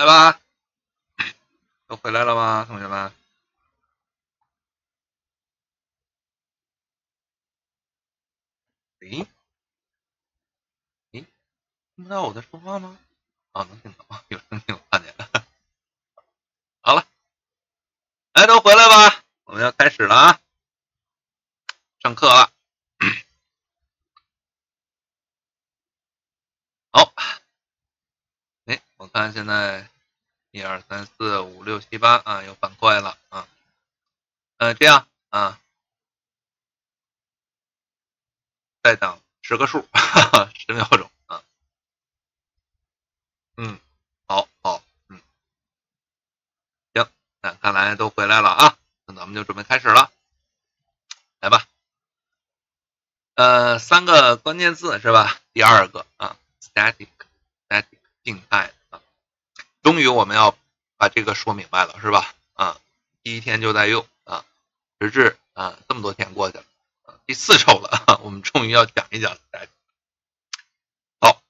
来吧，都回来了吗，同学们？诶，听不到我在说话吗？啊，能听到吗？有人听我看见了。好了，来，都回来吧，我们要开始了啊，上课了。 好，哎，我看现在1、2、3、4、5、6、7、8啊，有反馈了啊，这样啊，再等10个数，10秒钟啊，好，行，那看来都回来了啊，那咱们就准备开始了，来吧，3个关键字是吧？第2个啊。 static 静态啊，终于我们要把这个说明白了是吧？啊，第一天就在用啊，直至啊这么多天过去了，啊、第4周了、啊，我们终于要讲一讲 static。好，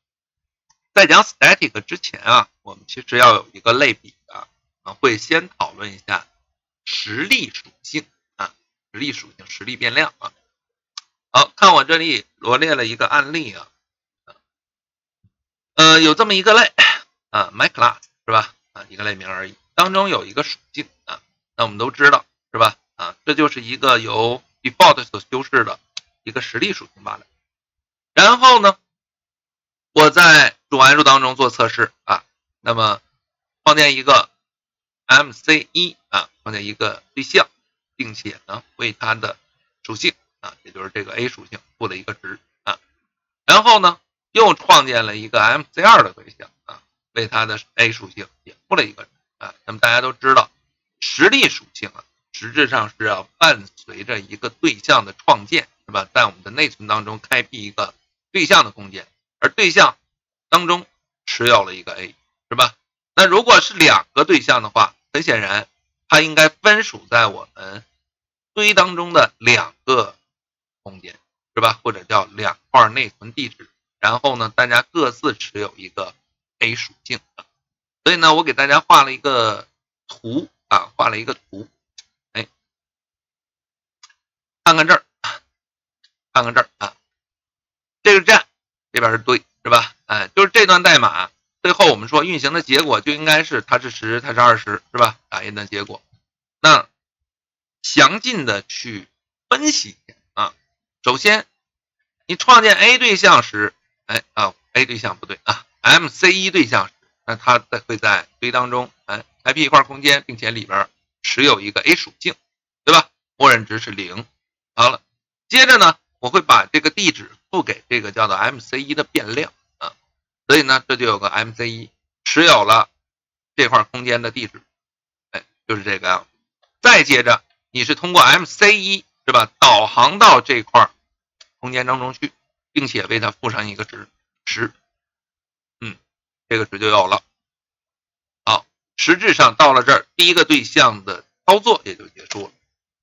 在讲 static 之前啊，我们其实要有一个类比啊，会先讨论一下实例属性啊，实例变量啊。好，看我这里罗列了一个案例啊。 有这么一个类啊 ，my class 是吧？啊，一个类名而已。当中有一个属性啊，那我们都知道是吧？啊，这就是一个由 default 所修饰的一个实例属性罢了。然后呢，我在主函数当中做测试啊，那么创建一个 MC1 啊，创建一个对象，并且呢为它的属性啊，也就是这个 A 属性赋了一个值啊，然后呢。 又创建了一个 MC2 的对象啊，为它的 A 属性也赋了一个值啊。那么大家都知道，实例属性啊，实质上是要伴随着一个对象的创建，是吧？在我们的内存当中开辟一个对象的空间，而对象当中持有了一个 A， 是吧？那如果是2个对象的话，很显然它应该分属在我们堆当中的2个空间，是吧？或者叫2块内存地址。 然后呢，大家各自持有一个 A 属性啊，所以呢，我给大家画了一个图啊，哎，看看这儿，啊，这是站，这边是堆，是吧？哎，就是这段代码，最后我们说运行的结果就应该是它是10，它是20，是吧？打印的结果，那详尽的去分析一下啊，首先你创建 A 对象时。 哎啊 ，A 对象不对啊 ，MC1 对象，那它会在堆当中，哎，开辟一块空间，并且里边持有一个 A 属性，对吧？默认值是0。好了，接着呢，我会把这个地址赋给这个叫做 MC1 的变量啊，所以呢，这就有个 MC1 持有了这块空间的地址，哎，就是这个样子。再接着，你是通过 MC1 是吧，导航到这块空间当中去。 并且为它赋上一个值10，这个值就有了。好，实质上到了这儿，第一个对象的操作也就结束了。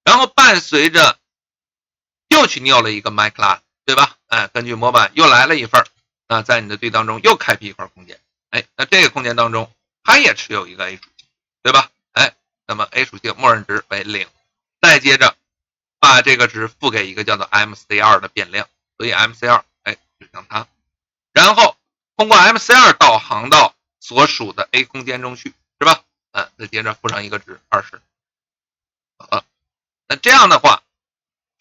然后伴随着又去new了一个 my class， 对吧？哎，根据模板又来了一份，那在你的堆当中又开辟一块空间，哎，那这个空间当中它也持有一个 A 属性，对吧？哎，那么 A 属性默认值为0。再接着把这个值赋给一个叫做 MC2 的变量。 所以 MC2 哎指向它，然后通过 MC2 导航到所属的 A 空间中去，是吧？嗯，再接着赋上一个值20。好了，那这样的话，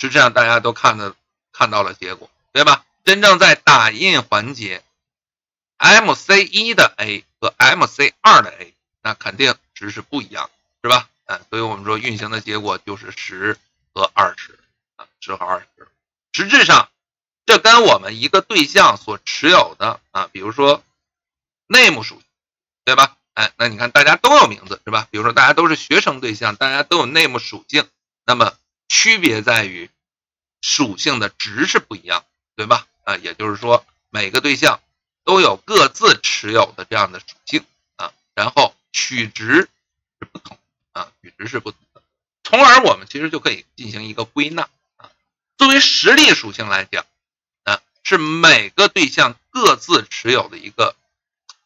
实际上大家都看到了结果，对吧？真正在打印环节 ，MC1 的 A 和 MC2 的 A， 那肯定值是不一样，是吧？嗯，所以我们说运行的结果就是10和20啊，10和20，实质上。 这跟我们一个对象所持有的啊，比如说 name 属性，对吧？哎，那你看大家都有名字，是吧？比如说大家都是学生对象，大家都有 name 属性，那么区别在于属性的值是不一样，对吧？啊，也就是说每个对象都有各自持有的这样的属性啊，然后取值是不同啊，的，从而我们其实就可以进行一个归纳啊。作为实例属性来讲。 是每个对象各自持有的一个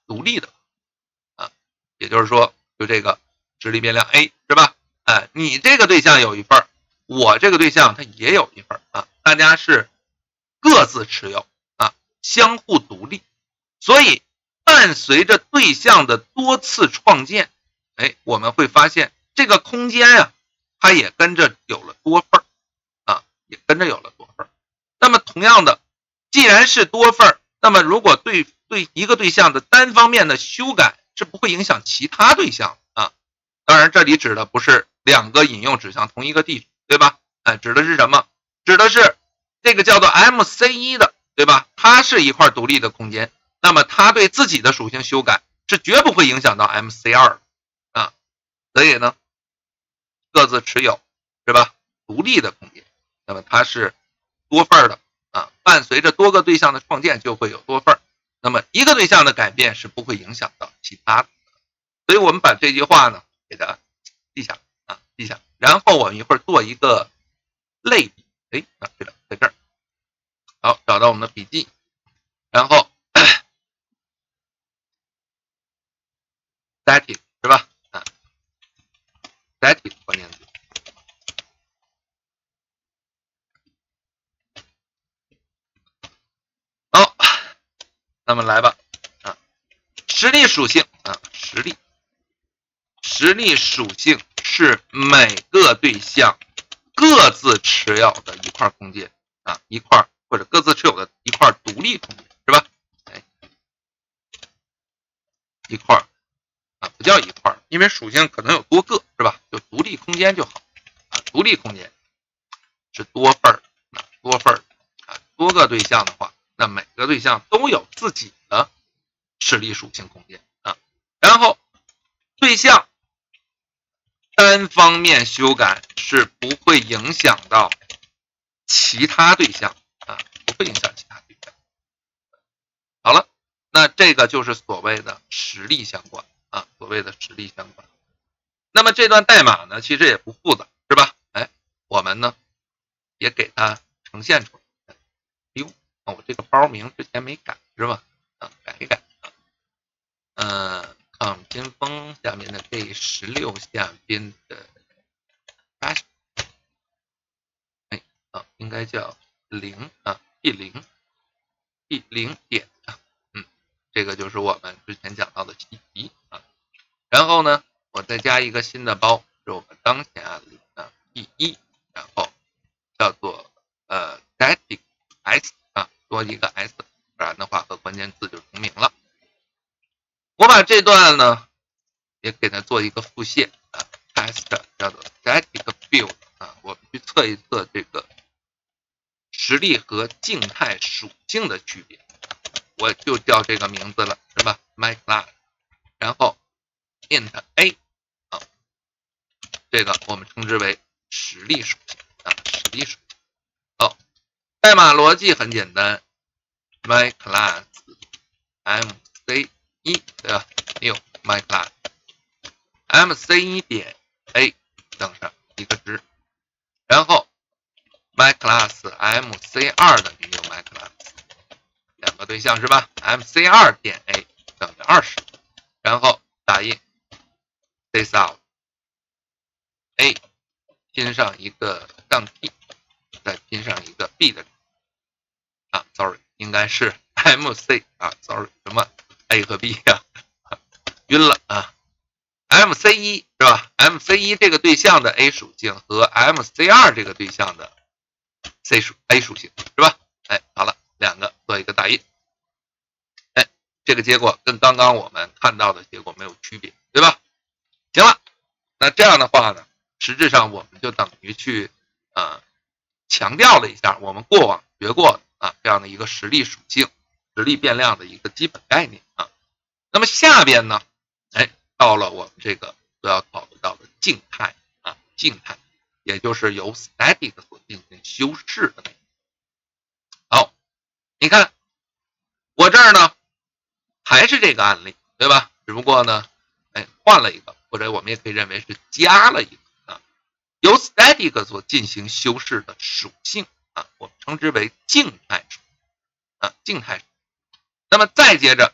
独立的啊，也就是说，就这个直立变量 A 是吧？哎，你这个对象有一份，我这个对象它也有一份啊，大家是各自持有啊，相互独立。所以伴随着对象的多次创建，哎，我们会发现这个空间啊，它也跟着有了多份啊，也跟着有了多份。那么同样的，既然是多份，那么如果对一个对象的单方面的修改是不会影响其他对象啊。当然，这里指的不是两个引用指向同一个地址，对吧？哎，指的是什么？指的是这个叫做 MC1 的，对吧？它是一块独立的空间，那么它对自己的属性修改是绝不会影响到 MC2 啊。所以呢，各自持有是吧？独立的空间，那么它是多份的啊，伴随着多个对象的创建就会有多份。那么一个对象的改变是不会影响到其他的，所以我们把这句话呢给它记下啊，记下。然后我们一会儿做一个类比，哎，啊，对了，在这儿，好，找到我们的笔记，然后 static 是吧？啊 ，static 关键词。那么来吧，啊，实例属性啊，实例属性是每个对象各自持有的一块空间啊，一块或者各自持有的一块独立空间是吧？哎，一块啊，不叫一块，因为属性可能有多个是吧？就独立空间就好啊，独立空间是多份儿啊，多份儿啊，多个对象的话。那每个对象都有自己的实例属性空间啊，然后对象单方面修改是不会影响到其他对象啊，不会影响其他对象。好了，那这个就是所谓的实例相关啊，所谓的实例相关。那么这段代码呢，其实也不复杂，是吧？哎，我们呢也给它呈现出来。我这个包名之前没改是吧？啊，改一改啊。看我们千锋下面的第16下边的8，哎啊，应该叫0啊 ，P0 点啊，嗯，这个就是我们之前讲到的习题啊。然后呢，我再加一个新的包，是我们当前案例啊 P1， 然后叫做static s。多一个 s， 不然的话和关键字就重名了。我把这段呢也给它做一个复现啊 ，test 叫做 static build 啊，我们去测一测这个实例和静态属性的区别。我就叫这个名字了，是吧 ？my class， 然后 int a 啊，这个我们称之为实例属性啊，实例属性。代码逻辑很简单 ，my class mc1 对吧？六 my class mc1 点 a 等上一个值，然后 my class mc2 等于六 my class 两个对象是吧 ？mc2 点 a 等于20，然后打印 this out a 拼上一个杠 t。再拼上一个 b 的啊 ，sorry， 应该是 mc 啊 ，sorry， 什么 a 和 b 呀、啊，晕了啊 ，mc1 是吧 ？mc1 这个对象的 a 属性和 mc2 这个对象的 a 属性是吧？哎，好了，两个做一个打印，哎，这个结果跟刚刚我们看到的结果没有区别，对吧？行了，那这样的话呢，实质上我们就等于去强调了一下我们过往学过的啊这样的一个实例属性、实例变量的一个基本概念啊。那么下边呢，哎，到了我们这个都要考虑到的静态啊，静态也就是由 static 所进行修饰的。好，你看我这儿呢还是这个案例对吧？只不过呢，哎，换了一个，或者我们也可以认为是加了一个。由 static 所进行修饰的属性啊，我们称之为静态属啊，静态属。那么再接着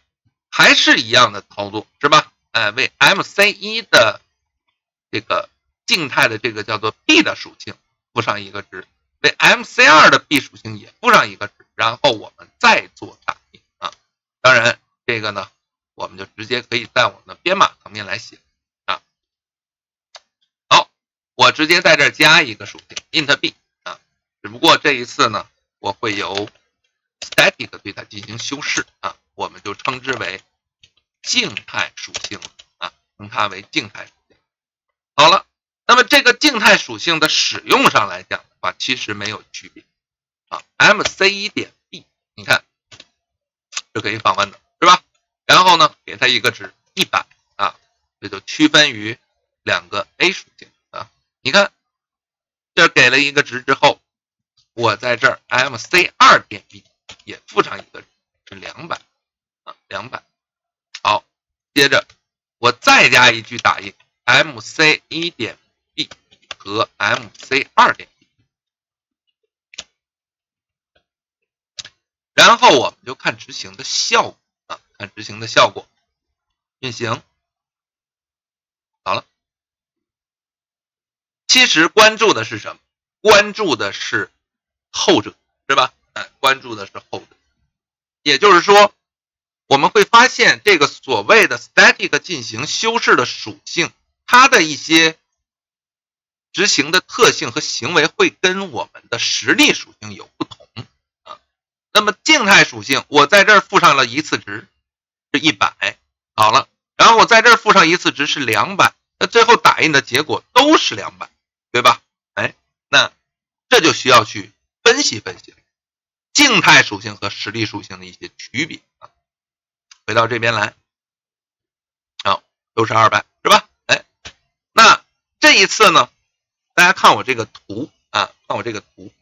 还是一样的操作是吧？为 MC1 的这个静态的这个叫做 B 的属性赋上一个值，为 MC2 的 B 属性也赋上一个值，然后我们再做打印啊。当然这个呢，我们就直接可以在我们的编码层面来写啊。好，我直接在这加一个属性 int B 啊，只不过这一次呢，我会由 static 对它进行修饰啊，我们就称之为静态属性啊，称它为静态属性。好了，那么这个静态属性的使用上来讲的话，其实没有区别啊。MC1.B 你看是可以访问的，是吧？然后呢，给它一个值100啊，这就区分于两个 A 属性啊。你看，这给了一个值之后，我在这儿 MC2.B 也附上一个值是200啊，200。好，接着我再加一句打印 MC1.B 和 MC2.B， 然后我们就看执行的效果。看执行的效果，运行好了。其实关注的是什么？关注的是后者，是吧？关注的是后者。也就是说，我们会发现这个所谓的 static 进行修饰的属性，它的一些执行的特性和行为会跟我们的实例属性有不同啊。那么静态属性，我在这儿附上了一次值。是100，好了，然后我在这儿附上一次值是200，那最后打印的结果都是200，对吧？哎，那这就需要去分析分析静态属性和实例属性的一些区别啊。回到这边来，好，都是200，是吧？哎，那这一次呢，大家看我这个图啊，看我这个图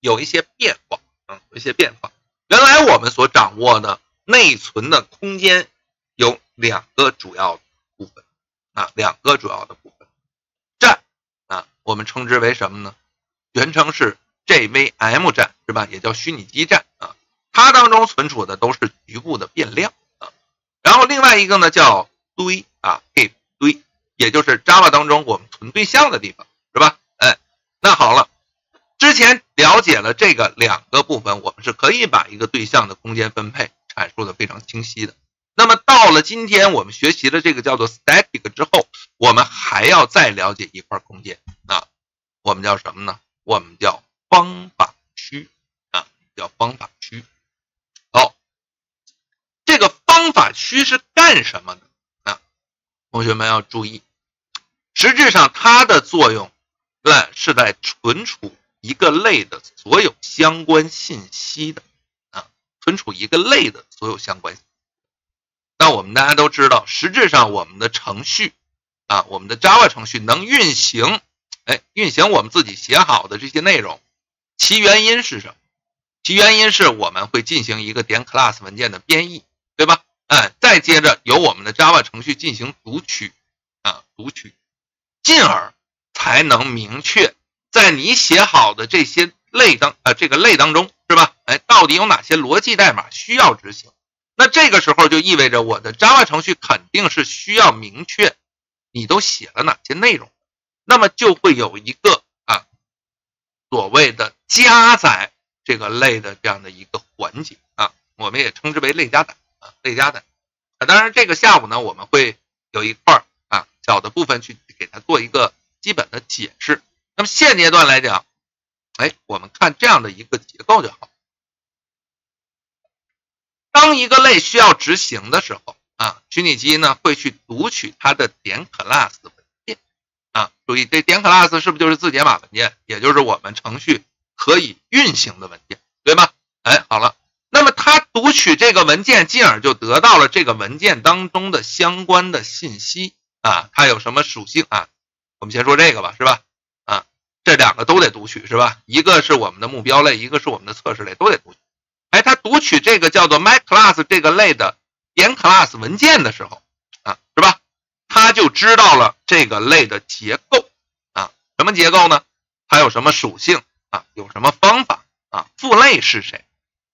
有一些变化啊，有一些变化。原来我们所掌握的内存的空间有两个主要的部分啊，两个主要的部分站啊，我们称之为什么呢？全称是 JVM 站，是吧？也叫虚拟机站啊。它当中存储的都是局部的变量啊。然后另外一个呢叫堆啊 ，heap 堆，也就是 Java 当中我们存对象的地方，是吧？哎，那好了。之前了解了这个两个部分，我们是可以把一个对象的空间分配阐述的非常清晰的。那么到了今天我们学习的这个叫做 static 之后，我们还要再了解一块空间啊，我们叫什么呢？我们叫方法区啊，叫方法区。好，这个方法区是干什么的啊？同学们要注意，实质上它的作用是在存储一个类的所有相关信息的。存储一个类的所有相关性。那我们大家都知道，实质上我们的程序啊，我们的 Java 程序能运行，运行我们自己写好的这些内容，其原因是什么？其原因是我们会进行一个点 class 文件的编译，对吧？再接着由我们的 Java 程序进行读取啊，读取，进而才能明确在你写好的这些类当这个类当中，是吧？到底有哪些逻辑代码需要执行？那这个时候就意味着我的 Java 程序肯定是需要明确你都写了哪些内容，那么就会有一个所谓的加载这个类的这样的一个环节啊，我们也称之为类加载啊，类加载啊。当然这个下午呢，我们会有一块小的部分去给它做一个基本的解释。那么现阶段来讲，我们看这样的一个结构就好。当一个类需要执行的时候啊，虚拟机呢会去读取它的点 class 文件啊。注意，这点 class 是不是就是字节码文件，也就是我们程序可以运行的文件，对吧？好了，那么它读取这个文件，进而就得到了这个文件当中的相关的信息啊。它有什么属性啊？我们先说这个吧，是吧？这两个都得读取，是吧？一个是我们的目标类，一个是我们的测试类，都得读取。它读取这个叫做 myClass 这个类的点 class 文件的时候啊，是吧？它就知道了这个类的结构啊，什么结构呢？它有什么属性啊？有什么方法啊？父类是谁，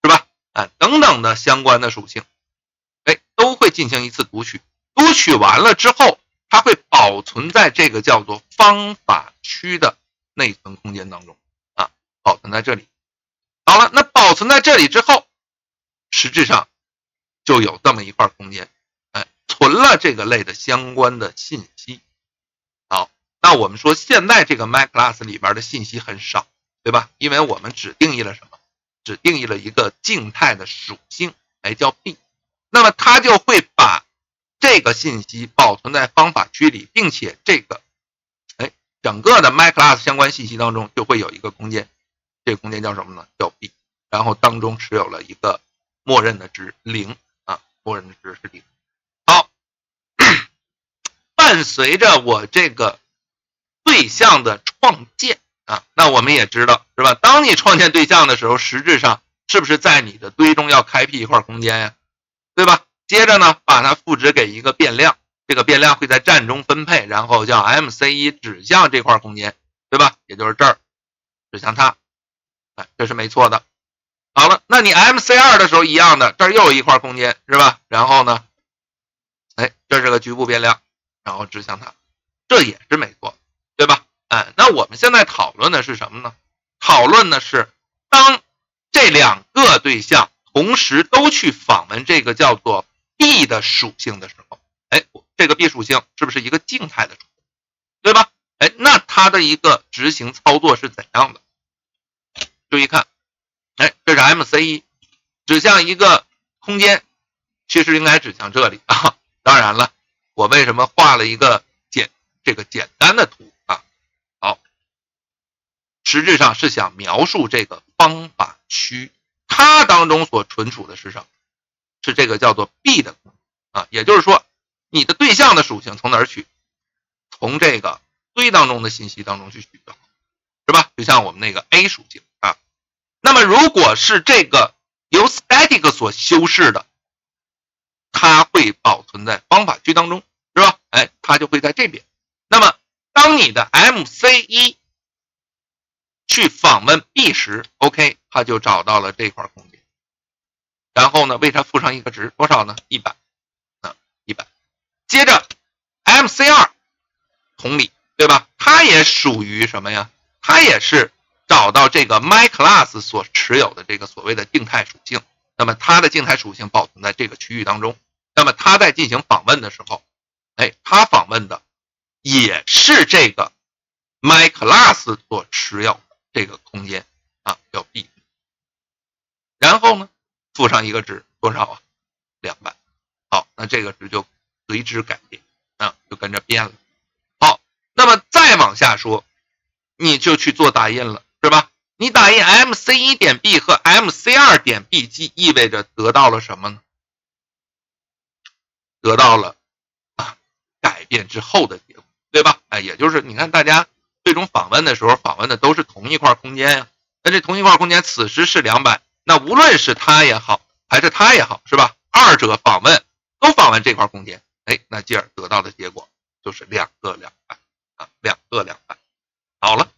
是吧？等等的相关的属性，都会进行一次读取。读取完了之后，它会保存在这个叫做方法区的内存空间当中啊，保存在这里。好了，那保存在这里之后，实质上就有这么一块空间，哎，存了这个类的相关的信息。好，那我们说现在这个 MyClass 里边的信息很少，对吧？因为我们只定义了什么？只定义了一个静态的属性，哎，叫 B。那么它就会把这个信息保存在方法区里，并且这个，哎，整个的 MyClass 相关信息当中就会有一个空间，这个空间叫什么呢？叫 B。然后当中持有了一个默认的值0啊，默认的值是0。好，伴随着我这个对象的创建啊，那我们也知道是吧？当你创建对象的时候，实质上是不是在你的堆中要开辟一块空间呀？对吧？接着呢，把它赋值给一个变量，这个变量会在站中分配，然后叫 MC1 指向这块空间，对吧？也就是这儿，指向它，哎，这是没错的。好了，那你 MC2 的时候一样的，这儿又有一块空间，是吧？然后呢，哎，这是个局部变量，然后指向它，这也是没错，对吧？哎，那我们现在讨论的是什么呢？讨论的是当这两个对象同时都去访问这个叫做 B 的属性的时候，哎，这个 B 属性是不是一个静态的属性，对吧？哎，那它的一个执行操作是怎样的？注意看，哎，这是 MC1 指向一个空间，其实应该指向这里啊。当然了，我为什么画了一个简单的图啊？好，实质上是想描述这个方法区。它当中所存储的是什么？是这个叫做 B 的空间啊，也就是说，你的对象的属性从哪儿取？从这个堆当中的信息当中去取就好，是吧？就像我们那个 A 属性啊。那么如果是这个由 static 所修饰的，它会保存在方法区当中，是吧？哎，它就会在这边。那么当你的 MC1去访问 B 时 ，OK， 他就找到了这块空间，然后呢，为它赋上一个值，多少呢？100，啊，100。接着 MC2， 同理，对吧？它也属于什么呀？它也是找到这个 MyClass 所持有的这个所谓的静态属性，那么它的静态属性保存在这个区域当中。那么它在进行访问的时候，哎，它访问的也是这个 MyClass 所持有的这个空间啊，叫 B， 然后呢，附上一个值，多少啊？200。好，那这个值就随之改变啊，就跟着变了。好，那么再往下说，你就去做打印了，是吧？你打印 MC1.B 和 MC2.B， 即意味着得到了什么呢？得到了啊，改变之后的结果，对吧？哎，也就是你看大家。最终访问的时候，访问的都是同一块空间呀。那这同一块空间此时是200，那无论是它也好，还是它也好，是吧？二者访问都访问这块空间，哎，那进而得到的结果就是2个200啊，2个200。好了，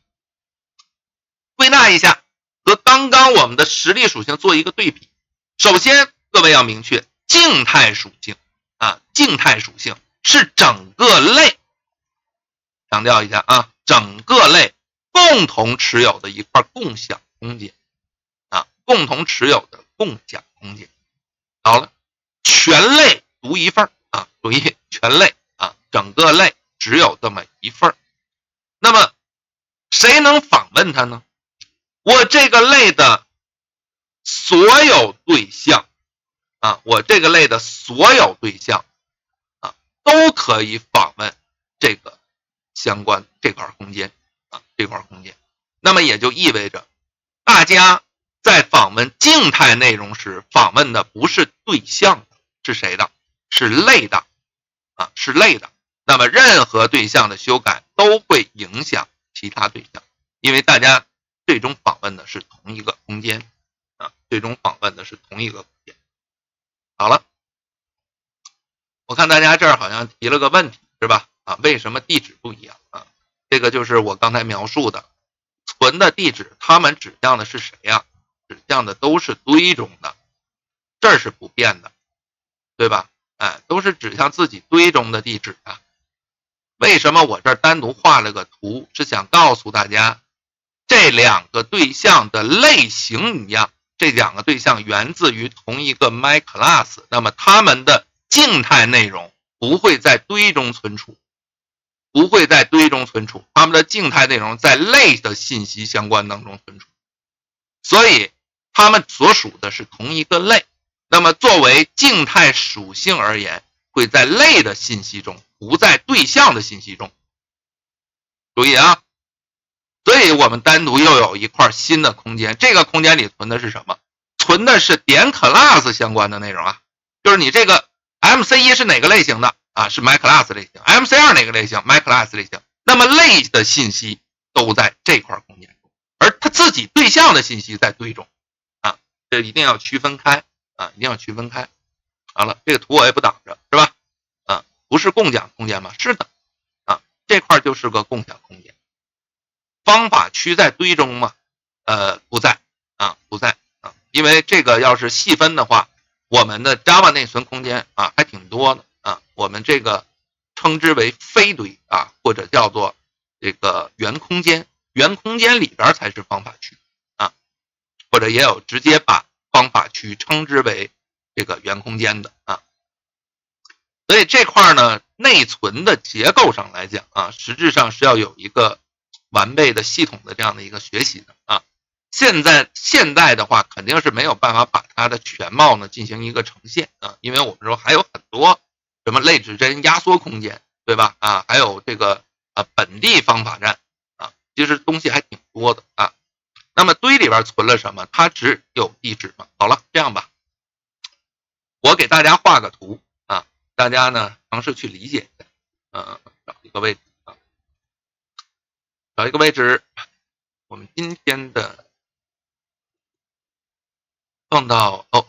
归纳一下，和刚刚我们的实例属性做一个对比。首先，各位要明确，静态属性啊，静态属性是整个类，强调一下啊。整个类共同持有的一块共享空间啊，共同持有的共享空间。好了，全类独一份啊，注意全类啊，整个类只有这么一份。那么谁能访问它呢？我这个类的所有对象啊，我这个类的所有对象啊，都可以访问这个。相关这块空间啊，这块空间，那么也就意味着，大家在访问静态内容时，访问的不是对象的，是谁的？是类的啊，是类的。那么任何对象的修改都会影响其他对象，因为大家最终访问的是同一个空间啊，最终访问的是同一个空间。好了，我看大家这儿好像提了个问题，是吧？啊，为什么地址不一样啊？这个就是我刚才描述的，存的地址，它们指向的是谁呀？指向的都是堆中的，这是不变的，对吧？啊，都是指向自己堆中的地址啊。为什么我这儿单独画了个图，是想告诉大家，这两个对象的类型一样，这两个对象源自于同一个 my class， 那么它们的静态内容不会在堆中存储。 不会在堆中存储，它们的静态内容在类的信息相关当中存储，所以它们所属的是同一个类。那么作为静态属性而言，会在类的信息中，不在对象的信息中。注意啊，所以我们单独又有一块新的空间，这个空间里存的是什么？存的是点 class 相关的内容啊，就是你这个 MC1 是哪个类型的？ 啊，是 my class 类型 ，MC2 哪个类型 ？my class 类型。那么类的信息都在这块空间中，而它自己对象的信息在堆中，啊，这一定要区分开啊，一定要区分开。好了，这个图我也不挡着，是吧？啊，不是共享空间吗？是的，啊，这块就是个共享空间。方法区在堆中吗？不在啊，不在啊，因为这个要是细分的话，我们的 Java 内存空间啊还挺多的。 啊，我们这个称之为非堆啊，或者叫做这个原空间。原空间里边才是方法区啊，或者也有直接把方法区称之为这个原空间的啊。所以这块呢，内存的结构上来讲啊，实质上是要有一个完备的系统的这样的一个学习的啊。现在的话，肯定是没有办法把它的全貌呢进行一个呈现啊，因为我们说还有很多。 什么类指针压缩空间，对吧？啊，还有这个啊本地方法站啊，其实东西还挺多的啊。那么堆里边存了什么？它只有地址吗？好了，这样吧，我给大家画个图啊，大家呢尝试去理解一下。找一个位置啊，找一个位置，我们今天的放到哦，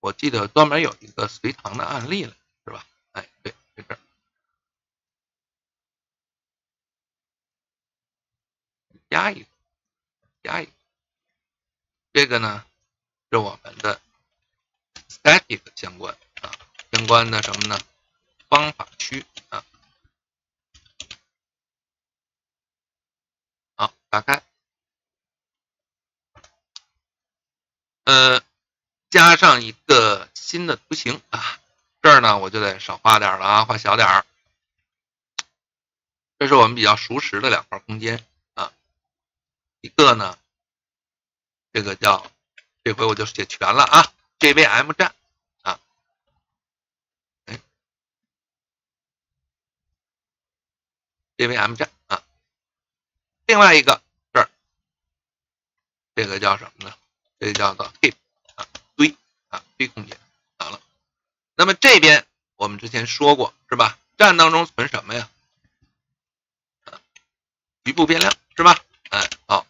我记得专门有一个隋唐的案例了。 是吧？哎，对，在这儿，加一个，这个呢是我们的 static 相关啊，相关的什么呢？方法区啊。好，打开，加上一个新的图形啊。 这儿呢，我就得少画点了啊，画小点儿。这是我们比较熟识的两块空间啊，一个呢，这个叫，这回我就写全了啊 ，JVM 站啊，哎 ，JVM 站啊，另外一个这儿，这个叫什么呢？这个叫做 heap 啊，堆啊，堆空间。 那么这边我们之前说过是吧？站当中存什么呀？局部变量是吧？哎，好，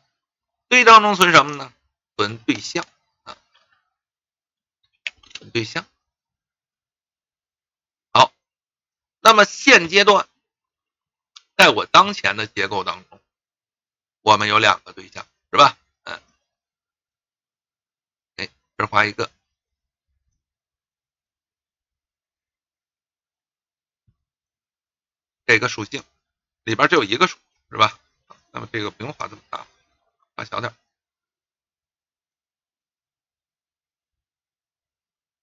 堆当中存什么呢？存对象啊，存对象。好，那么现阶段，在我当前的结构当中，我们有两个对象是吧？嗯，哎，这画一个。 这个属性里边只有一个属，是吧？那么这个不用画这么大，画小点。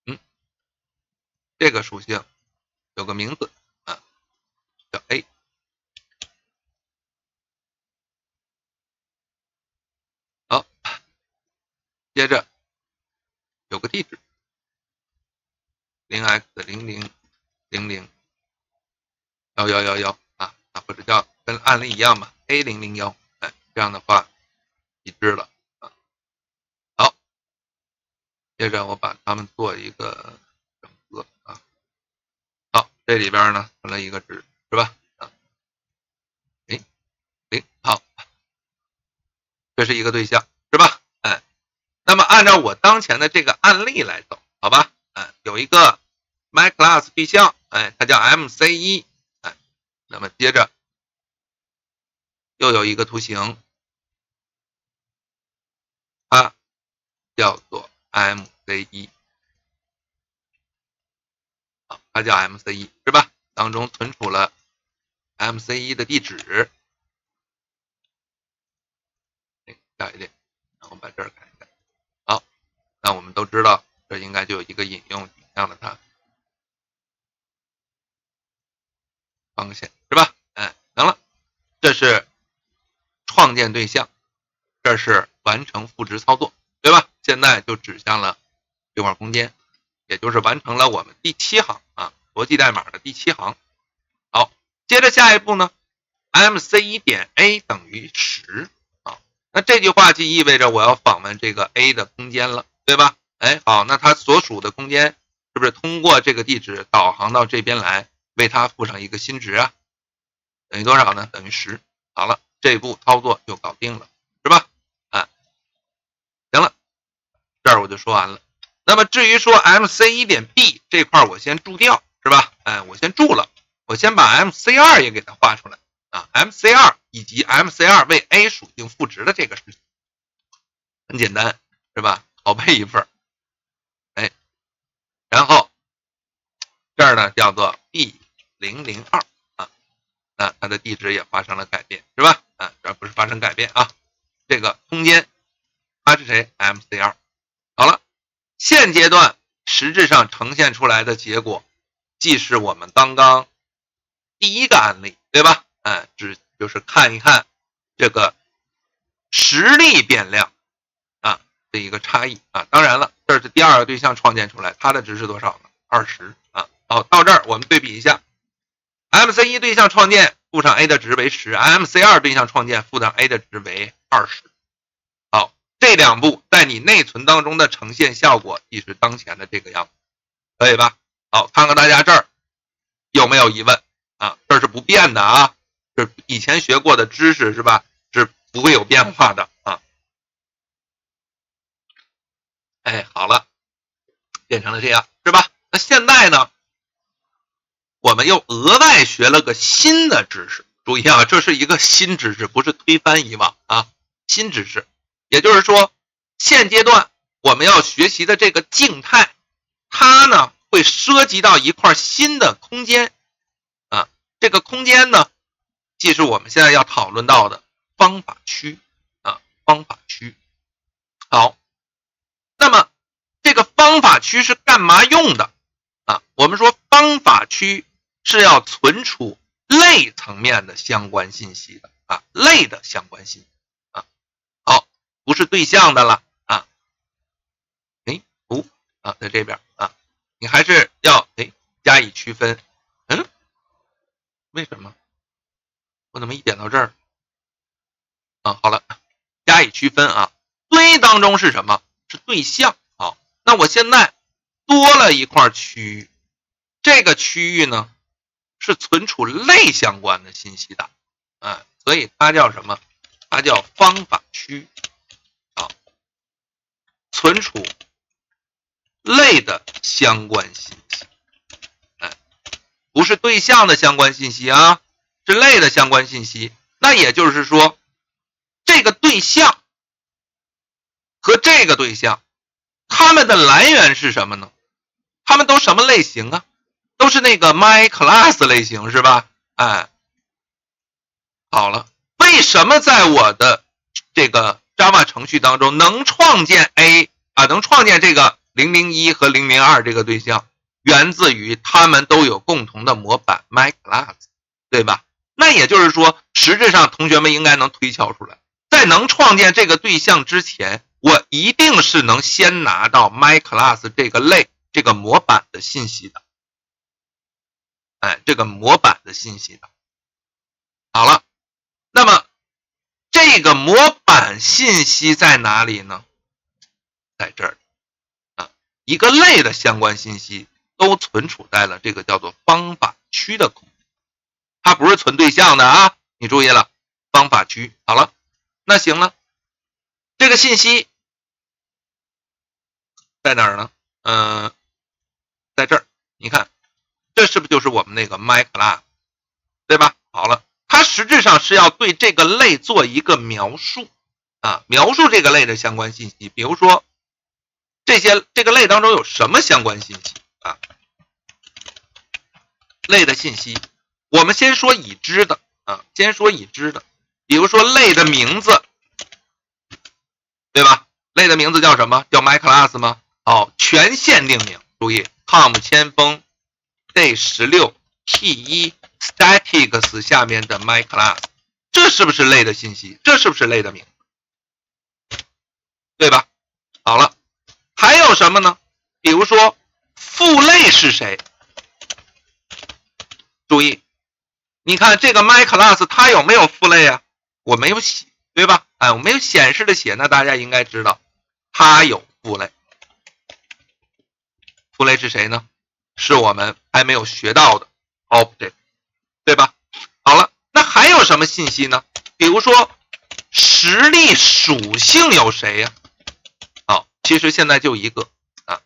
嗯，这个属性有个名字啊，叫 A。好，接着有个地址 0x0000。 11111啊，或者叫跟案例一样吧 ，A001， 哎，这样的话已知了啊。好，接着我把它们做一个整合啊。好，这里边呢存了一个值，是吧？啊，哎，0，好，这是一个对象，是吧？哎，那么按照我当前的这个案例来走，好吧？哎，有一个 my class 对象，哎，它叫 MC1。 那么接着又有一个图形，它叫做 MC1。好，它叫 MC1 是吧？当中存储了 MC1 的地址，大一点，然后把这儿看一下。好，那我们都知道，这应该就有一个引用指向了它方向是吧？哎，行了，这是创建对象，这是完成赋值操作，对吧？现在就指向了对话空间，也就是完成了我们第7行啊，逻辑代码的第7行。好，接着下一步呢 ，MC1 点 A 等于10啊，那这句话就意味着我要访问这个 A 的空间了，对吧？哎，好，那它所属的空间是不是通过这个地址导航到这边来，为它赋上一个新值啊？等于多少呢？等于10。好了，这一步操作就搞定了，是吧？啊，行了，这儿我就说完了。那么至于说 MC1 点 B 这块我先注掉是吧？哎，我先注了，我先把 MC2 也给它画出来啊。MC2 以及 MC2 为 A 属性赋值的这个事情，很简单是吧？拷贝一份，哎，然后这儿呢叫做 B002 啊，那它的地址也发生了改变是吧？啊，这不是发生改变啊，这个空间它是谁 ？MC2。好了。现阶段实质上呈现出来的结果，既是我们刚刚第一个案例，对吧？就是看一看这个实例变量啊的一个差异啊。当然了，这是第二个对象创建出来，它的值是多少呢？20啊。好，到这儿我们对比一下 ，MC1 对象创建赋上 A 的值为 10，MC2 对象创建赋上 A 的值为 20。好。这两步在你内存当中的呈现效果亦是当前的这个样子，可以吧？好，看看大家这儿有没有疑问啊？这是不变的啊，这以前学过的知识是吧？是不会有变化的啊。哎，好了，变成了这样是吧？那现在呢，我们又额外学了个新的知识，注意啊，这是一个新知识，不是推翻以往啊，新知识。也就是说，现阶段我们要学习的这个静态，它呢会涉及到一块新的空间啊，这个空间呢，既是我们现在要讨论到的方法区啊，方法区。好，那么这个方法区是干嘛用的啊？我们说方法区是要存储类层面的相关信息的啊，类的相关信息。不是对象的了啊，哎，不啊，在这边啊，你还是要加以区分。嗯，为什么？我怎么一点到这儿？啊，好了，加以区分啊。堆当中是什么？是对象。好，那我现在多了一块区域，这个区域呢是存储类相关的信息的，啊，所以它叫什么？它叫方法区。存储类的相关信息，哎，不是对象的相关信息啊，是类的相关信息。那也就是说，这个对象和这个对象，它们的来源是什么呢？它们都什么类型啊？都是那个 my class 类型是吧？哎，好了，为什么在我的这个Java 程序当中能创建 A 啊，能创建这个001和002这个对象，源自于它们都有共同的模板 my class， 对吧？那也就是说，实质上同学们应该能推敲出来，在能创建这个对象之前，我一定是能先拿到 my class 这个类这个模板的信息的，哎，这个模板的信息的。好了，那么这个模板信息在哪里呢？在这儿啊，一个类的相关信息都存储在了这个叫做方法区的空间，它不是存对象的啊，你注意了，方法区。好了，那行了，这个信息在哪儿呢？在这儿，你看，这是不是就是我们那个 my class， 对吧？好了。它实质上是要对这个类做一个描述啊，描述这个类的相关信息，比如说这个类当中有什么相关信息啊？类的信息。我们先说已知的啊，先说已知的，比如说类的名字，对吧？类的名字叫什么？叫 my class 吗？哦，全限定名。注意 ，com 千锋 day16 T1 statics 下面的 my class， 这是不是类的信息？这是不是类的名字？对吧？好了，还有什么呢？比如说父类是谁？注意，你看这个 my class 它有没有父类啊？我没有写，对吧？哎，我没有显示的写，那大家应该知道它有父类。父类是谁呢？是我们还没有学到的 object， 对吧？好了，那还有什么信息呢？比如说实例属性有谁呀？好，其实现在就一个啊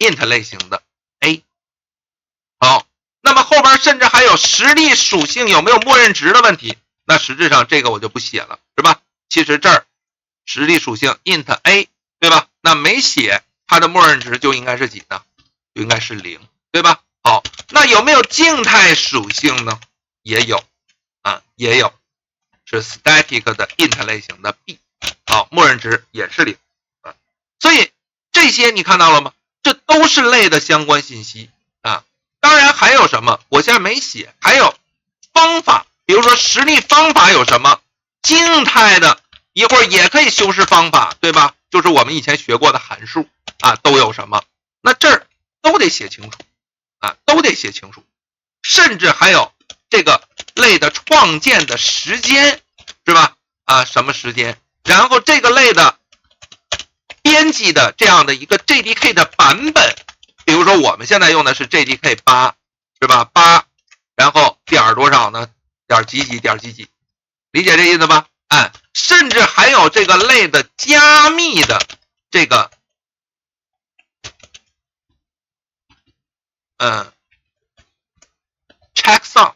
，int 类型的 a。好，那么后边甚至还有实例属性有没有默认值的问题，那实质上这个我就不写了，是吧？其实这儿实例属性 int a， 对吧？那没写它的默认值就应该是几呢？就应该是0，对吧？好，那有没有静态属性呢？也有啊，也有，是 static 的 int 类型的 b， 好，默认值也是0啊。所以这些你看到了吗？这都是类的相关信息啊。当然还有什么？我现在没写，还有方法，比如说实例方法有什么？静态的一会儿也可以修饰方法，对吧？就是我们以前学过的函数啊，都有什么？那这儿都得写清楚啊，都得写清楚，甚至还有这个类的创建的时间，是吧？啊，什么时间？然后这个类的编辑的这样的一个 JDK 的版本，比如说我们现在用的是 JDK 8，是吧？8，然后点多少呢？点几几点几几，理解这意思吧？哎，甚至还有这个类的加密的这个。checksum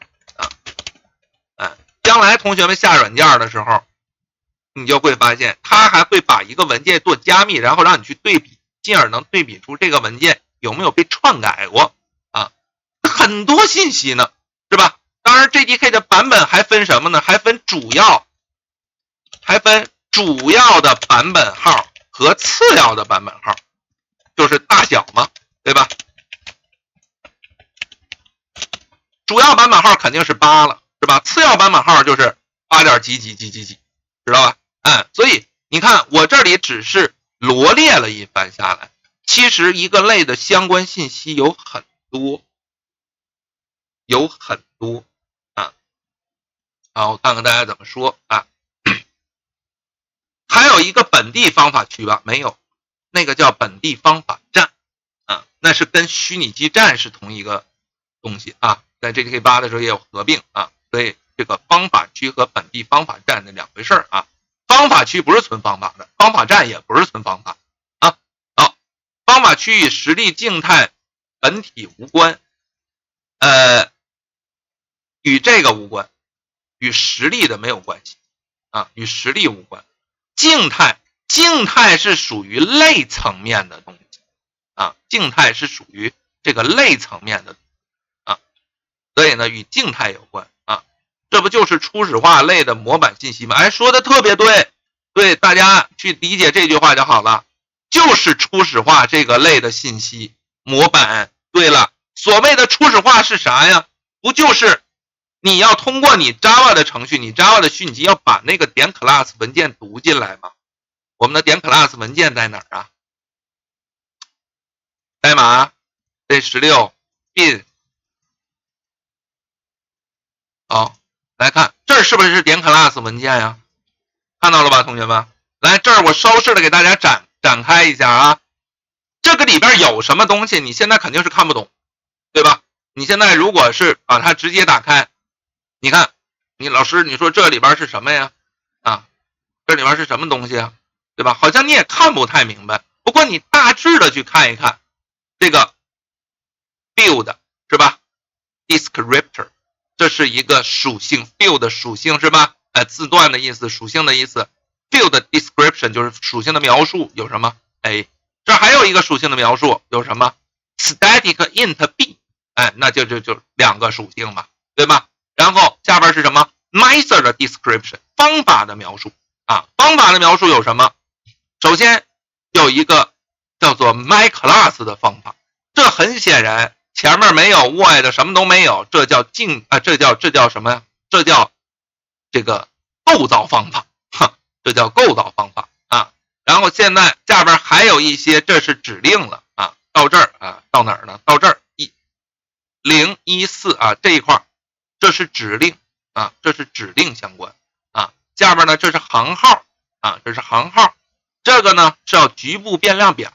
啊，将来同学们下软件的时候，你就会发现，它还会把一个文件做加密，然后让你去对比，进而能对比出这个文件有没有被篡改过啊，很多信息呢，是吧？当然 ，JDK 的版本还分什么呢？还分主要的版本号和次要的版本号，就是大小嘛，对吧？主要版本号肯定是8了，是吧？次要版本号就是8点几几几几几，知道吧？嗯，所以你看我这里只是罗列了一番下来，其实一个类的相关信息有很多，有很多啊。好，我看看大家怎么说啊。还有一个本地方法区吧？没有，那个叫本地方法站啊，那是跟虚拟基站是同一个东西啊。在 JDK8 的时候也有合并啊，所以这个方法区和本地方法站是两回事儿啊。方法区不是存方法的，方法站也不是存方法啊。好，方法区与实例静态本体无关，与这个无关，与实例的没有关系啊，与实例无关。静态是属于类层面的东西啊，静态是属于这个类层面的东西。所以呢，与静态有关啊，这不就是初始化类的模板信息吗？哎，说的特别对，对，大家去理解这句话就好了，就是初始化这个类的信息模板。对了，所谓的初始化是啥呀？不就是你要通过你 Java 的程序，你 Java 的虚拟机要把那个点 class 文件读进来吗？我们的点 class 文件在哪儿啊？代码 day16 bin。好、哦，来看这是不是点 class 文件呀？看到了吧，同学们？来这儿我稍事的给大家展开一下啊。这个里边有什么东西，你现在肯定是看不懂，对吧？你现在如果是把它直接打开，你看，你老师你说这里边是什么呀？啊，这里边是什么东西啊？对吧？好像你也看不太明白。不过你大致的去看一看，这个 build 是吧 ？descriptor。这是一个属性 ，field 属性是吧？字段的意思，属性的意思。field description 就是属性的描述，有什么？哎，这还有一个属性的描述，有什么 ？static int b，哎，那就两个属性嘛，对吧？然后下边是什么 ？method 的 description 方法的描述啊，方法的描述有什么？首先有一个叫做 myClass 的方法，这很显然前面没有 void 什么都没有，这叫净啊，这叫什么呀？这叫这个构造方法，这叫构造方法啊。然后现在下边还有一些，这是指令了啊，到这儿啊，到哪儿呢？到这儿1014啊这一块，这是指令啊，这是指令相关啊。下边呢这是行号啊，这是行号。这个呢是要局部变量表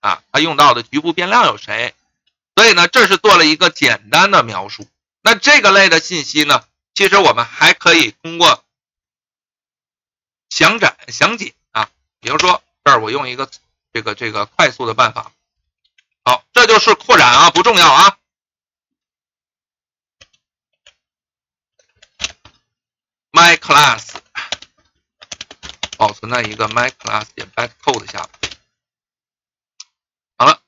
啊，它用到的局部变量有谁？所以呢，这是做了一个简单的描述。那这个类的信息呢，其实我们还可以通过详解啊，比如说这儿我用一个这个快速的办法，好，这就是扩展啊，不重要啊。my class 保存在一个 my class 点 bytecode 下边。好了，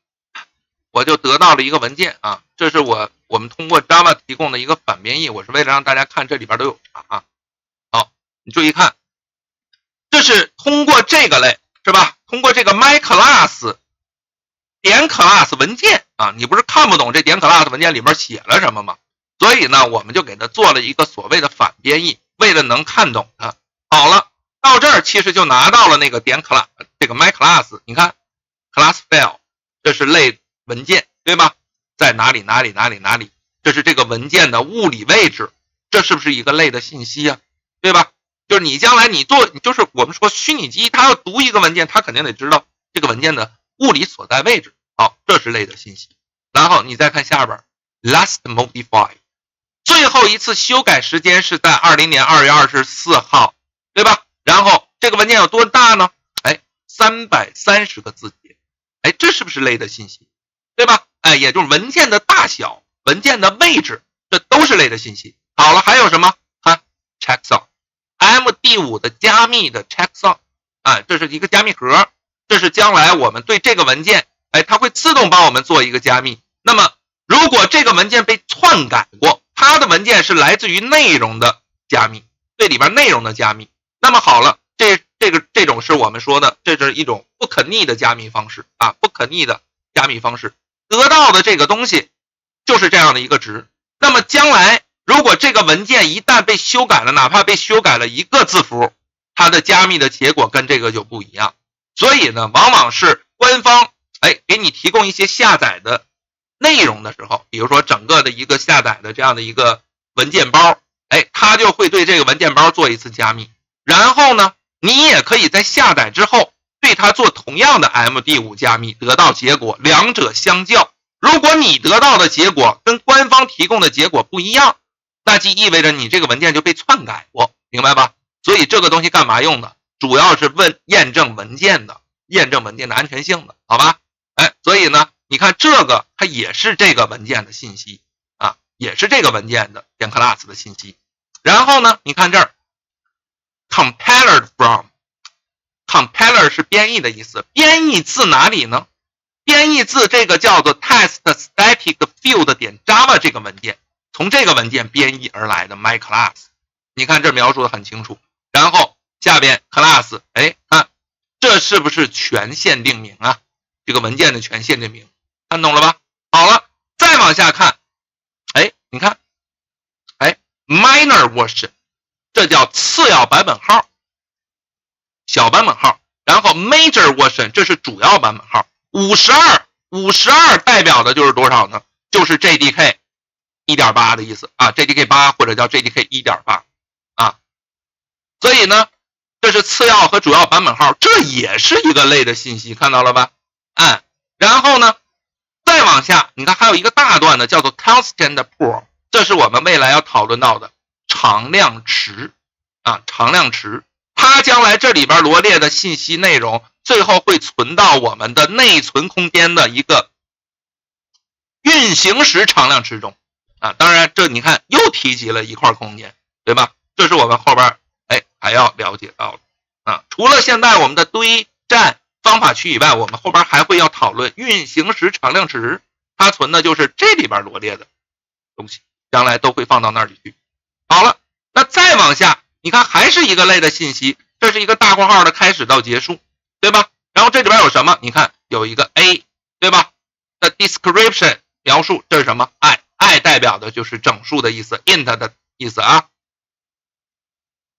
我就得到了一个文件啊，这是我们通过 Java 提供的一个反编译，我是为了让大家看这里边都有啥啊。好，你注意看，这是通过这个类是吧？通过这个 my class 点 class 文件啊，你不是看不懂这点 class 文件里面写了什么吗？所以呢，我们就给它做了一个所谓的反编译。为了能看懂它，好了，到这儿其实就拿到了那个点 class 这个 my class， 你看 class file 这是类文件对吧？在哪里，这是这个文件的物理位置，这是不是一个类的信息啊？对吧？就是你将来就是我们说虚拟机，它要读一个文件，它肯定得知道这个文件的物理所在位置。好，这是类的信息。然后你再看下边 last modify。最后一次修改时间是在20年2月24号，对吧？然后这个文件有多大呢？哎，330个字节。哎，这是不是类的信息？对吧？哎，也就是文件的大小、文件的位置，这都是类的信息。好了，还有什么？看 checksum，MD5 的加密的 checksum， 啊，这是一个加密盒，这是将来我们对这个文件，哎，它会自动帮我们做一个加密。那么，如果这个文件被篡改过，它的文件是来自于内容的加密，对里边内容的加密。那么好了，这种是我们说的，这是一种不可逆的加密方式啊，不可逆的加密方式得到的这个东西就是这样的一个值。那么将来如果这个文件一旦被修改了，哪怕被修改了一个字符，它的加密的结果跟这个就不一样。所以呢，往往是官方哎给你提供一些下载的内容的时候，比如说整个的一个下载的这样的一个文件包，哎，它就会对这个文件包做一次加密。然后呢，你也可以在下载之后对它做同样的 MD5 加密，得到结果，两者相较。如果你得到的结果跟官方提供的结果不一样，那就意味着你这个文件就被篡改过，明白吧？所以这个东西干嘛用的？主要是验证文件的安全性的，好吧？哎，所以呢，你看这个，它也是这个文件的信息啊，也是这个文件的点 class 的信息。然后呢，你看这儿 ，compiled from，compiler 是编译的意思，编译自哪里呢？编译自这个叫做 test static field 点 java 这个文件，从这个文件编译而来的 my class。你看这描述的很清楚。然后下边 class， 哎，看这是不是权限定名啊？这个文件的权限定名。看懂了吧？好了，再往下看，哎，你看，哎 ，minor version， 这叫次要版本号，小版本号。然后 major version， 这是主要版本号。52代表的就是多少呢？就是 JDK 1.8 的意思啊 ，JDK 8或者叫 JDK 1.8 啊。所以呢，这是次要和主要版本号，这也是一个类的信息，看到了吧？嗯，然后呢？再往下，你看还有一个大段的叫做 constant pool， 这是我们未来要讨论到的常量池啊，常量池，它将来这里边罗列的信息内容，最后会存到我们的内存空间的一个运行时常量池中啊。当然，这你看又提及了一块空间，对吧？这是我们后边哎还要了解到的啊。除了现在我们的堆栈方法区以外，我们后边还会要讨论运行时常量池，他存的就是这里边罗列的东西，将来都会放到那里去。好了，那再往下，你看还是一个类的信息，这是一个大括号的开始到结束，对吧？然后这里边有什么？你看有一个 A， 对吧？那 description 描述，这是什么 ？I 代表的就是整数的意思 ，int 的意思啊。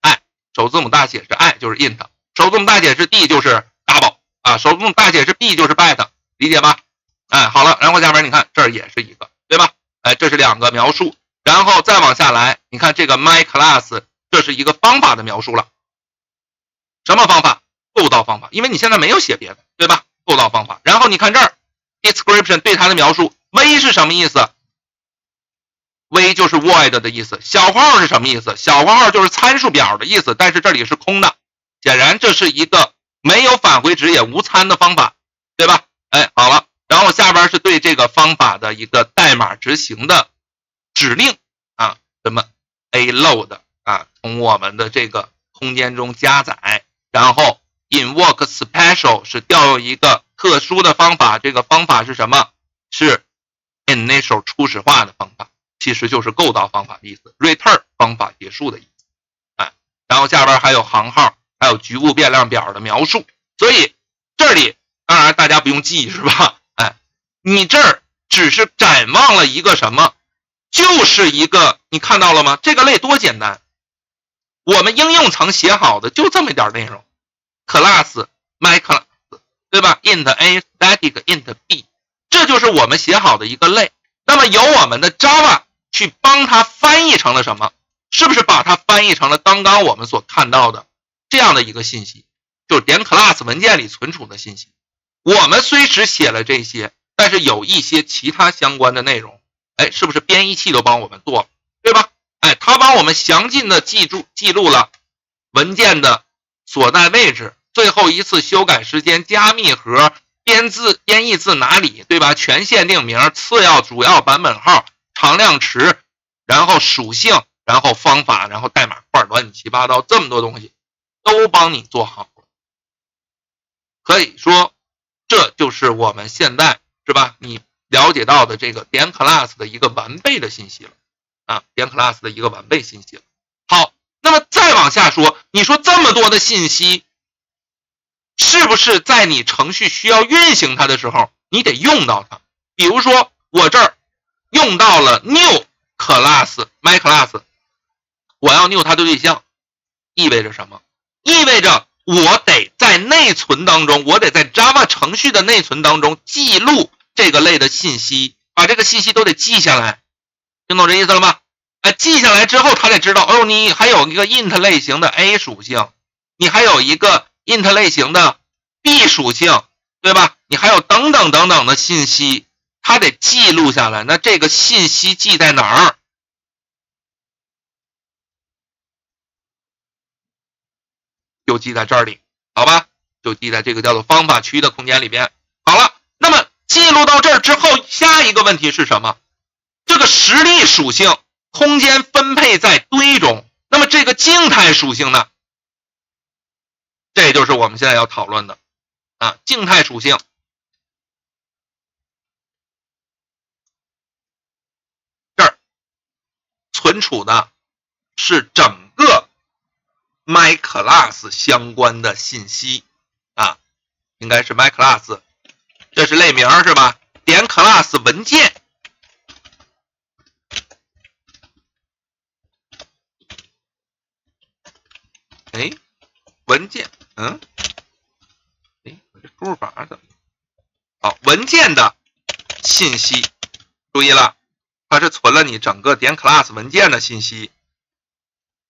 I 首字母大写是 I 就是 int， 首字母大写是 D 就是 double 啊，首字母大写是 B 就是 byte， 理解吧？哎，好了，然后下边你看这儿也是一个，对吧？哎，这是两个描述，然后再往下来，你看这个 my class， 这是一个方法的描述了。什么方法？构造方法，因为你现在没有写别的，对吧？构造方法。然后你看这儿 description 对它的描述 ，v 是什么意思 ？v 就是 void 的意思。小括号是什么意思？小括号就是参数表的意思，但是这里是空的，显然这是一个没有返回值也无参的方法，对吧？哎，好了。然后下边是对这个方法的一个代码执行的指令啊，什么 a load 啊，从我们的这个空间中加载，然后 invoke special 是调用一个特殊的方法，这个方法是什么？是 initial 初始化的方法，其实就是构造方法的意思 ，return 方法结束的意思，哎，然后下边还有行号，还有局部变量表的描述，所以这里当然大家不用记是吧？你这儿只是展望了一个什么，就是一个，你看到了吗？这个类多简单，我们应用层写好的就这么一点内容 ，class my class， 对吧 ？int a static int b， 这就是我们写好的一个类。那么由我们的 Java 去帮它翻译成了什么？是不是把它翻译成了刚刚我们所看到的这样的一个信息？就是点 class 文件里存储的信息。我们虽时写了这些。但是有一些其他相关的内容，哎，是不是编译器都帮我们做了，对吧？哎，它帮我们详尽的记录了文件的所在位置，最后一次修改时间、加密盒、编译自哪里，对吧？权限定名、次要、主要、版本号、常量池，然后属性，然后方法，然后代码块，乱七八糟这么多东西都帮你做好了。可以说，这就是我们现在。是吧？你了解到的这个点 class 的一个完备的信息了啊，点 class 的一个完备信息了。好，那么再往下说，你说这么多的信息，是不是在你程序需要运行它的时候，你得用到它？比如说我这儿用到了 new class my class， 我要 new 它的对象，意味着什么？意味着我得在内存当中，我得在 Java 程序的内存当中记录。这个类的信息，把这个信息都得记下来，听懂这意思了吗？哎，记下来之后，他得知道，哦，你还有一个 int 类型的 A 属性，你还有一个 int 类型的 B 属性，对吧？你还有等等等等的信息，他得记录下来。那这个信息记在哪儿？就记在这里，好吧？就记在这个叫做方法区的空间里边。好了，那么。记录到这儿之后，下一个问题是什么？这个实例属性空间分配在堆中，那么这个静态属性呢？这就是我们现在要讨论的啊，静态属性。这儿存储的是整个 my class 相关的信息啊，应该是 my class。这是类名是吧？点 class 文件，哎，文件，嗯，哎，我这输入法怎么？好，文件的信息，注意了，它是存了你整个点 class 文件的信息。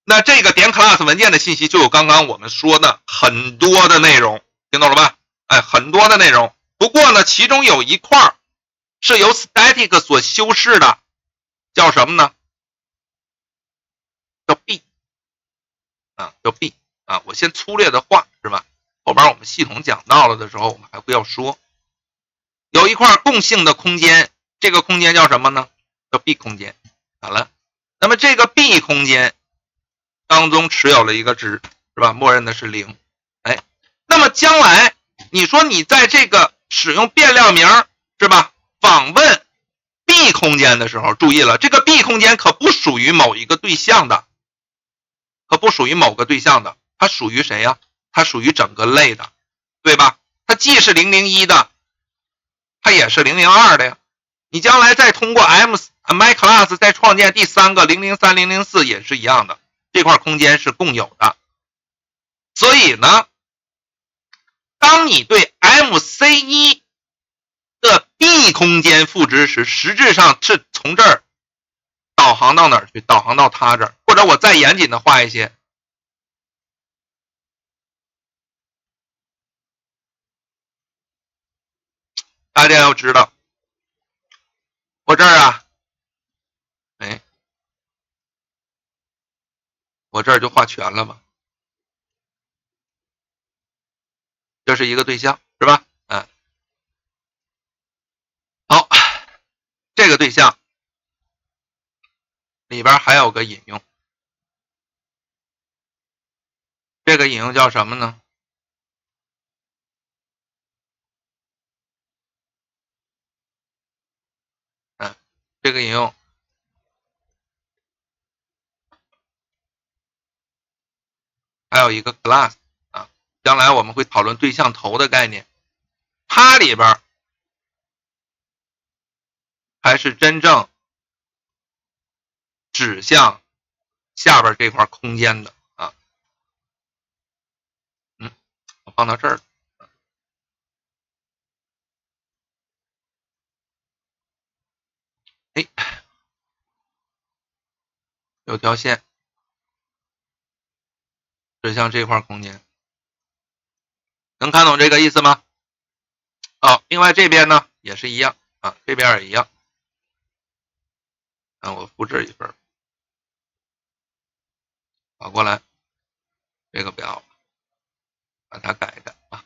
那这个点 class 文件的信息就有刚刚我们说的很多的内容，听懂了吧？哎，很多的内容。不过呢，其中有一块是由 static 所修饰的，叫什么呢？叫 b 啊，叫 b 啊。我先粗略的画是吧？后边我们系统讲到了的时候，我们还会要说，有一块共性的空间，这个空间叫什么呢？叫 b 空间。好了，那么这个 b 空间当中持有了一个值是吧？默认的是0。哎，那么将来你说你在这个使用变量名是吧？访问空间的时候，注意了，这个 B 空间可不属于某一个对象的，可不属于某个对象的，它属于谁呀？它属于整个类的，对吧？它既是001的，它也是002的呀。你将来再通过 MyClass 再创建第三个003、004也是一样的，这块空间是共有的。所以呢，当你对 MC1 的 B 空间赋值时，实质上是从这儿导航到哪儿去？导航到它这儿，或者我再严谨的画一些。大家要知道，我这儿啊，哎，我这儿就画全了嘛，这是一个对象，是吧？嗯，好，这个对象里边还有个引用，这个引用叫什么呢？这个引用还有一个 class 啊，将来我们会讨论对象头的概念，它里边还是真正指向下边这块空间的啊。嗯，我放到这儿。哎，有条线指向这块空间，能看懂这个意思吗？哦，另外这边呢也是一样啊，这边也一样。嗯，我复制一份，跑过来，这个不要了，把它改一改啊，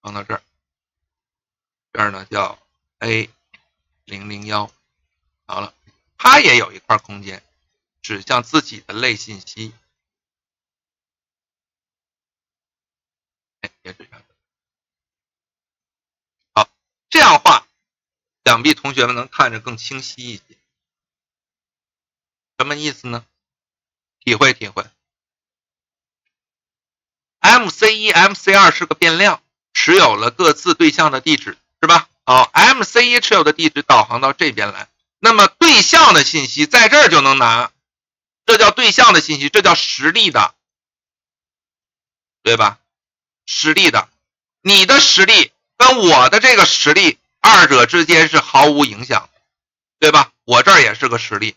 放到这儿，这儿呢叫 A。001，好了，它也有一块空间指向自己的类信息，哎，也指向。好，这样画，想必同学们能看着更清晰一些。什么意思呢？体会体会。MC1、MC2 是个变量，持有了各自对象的地址，是吧？好， MC1 持有的地址导航到这边来，那么对象的信息在这儿就能拿，这叫对象的信息，这叫实例的，对吧？实例的，你的实例跟我的这个实例，二者之间是毫无影响的，对吧？我这儿也是个实例，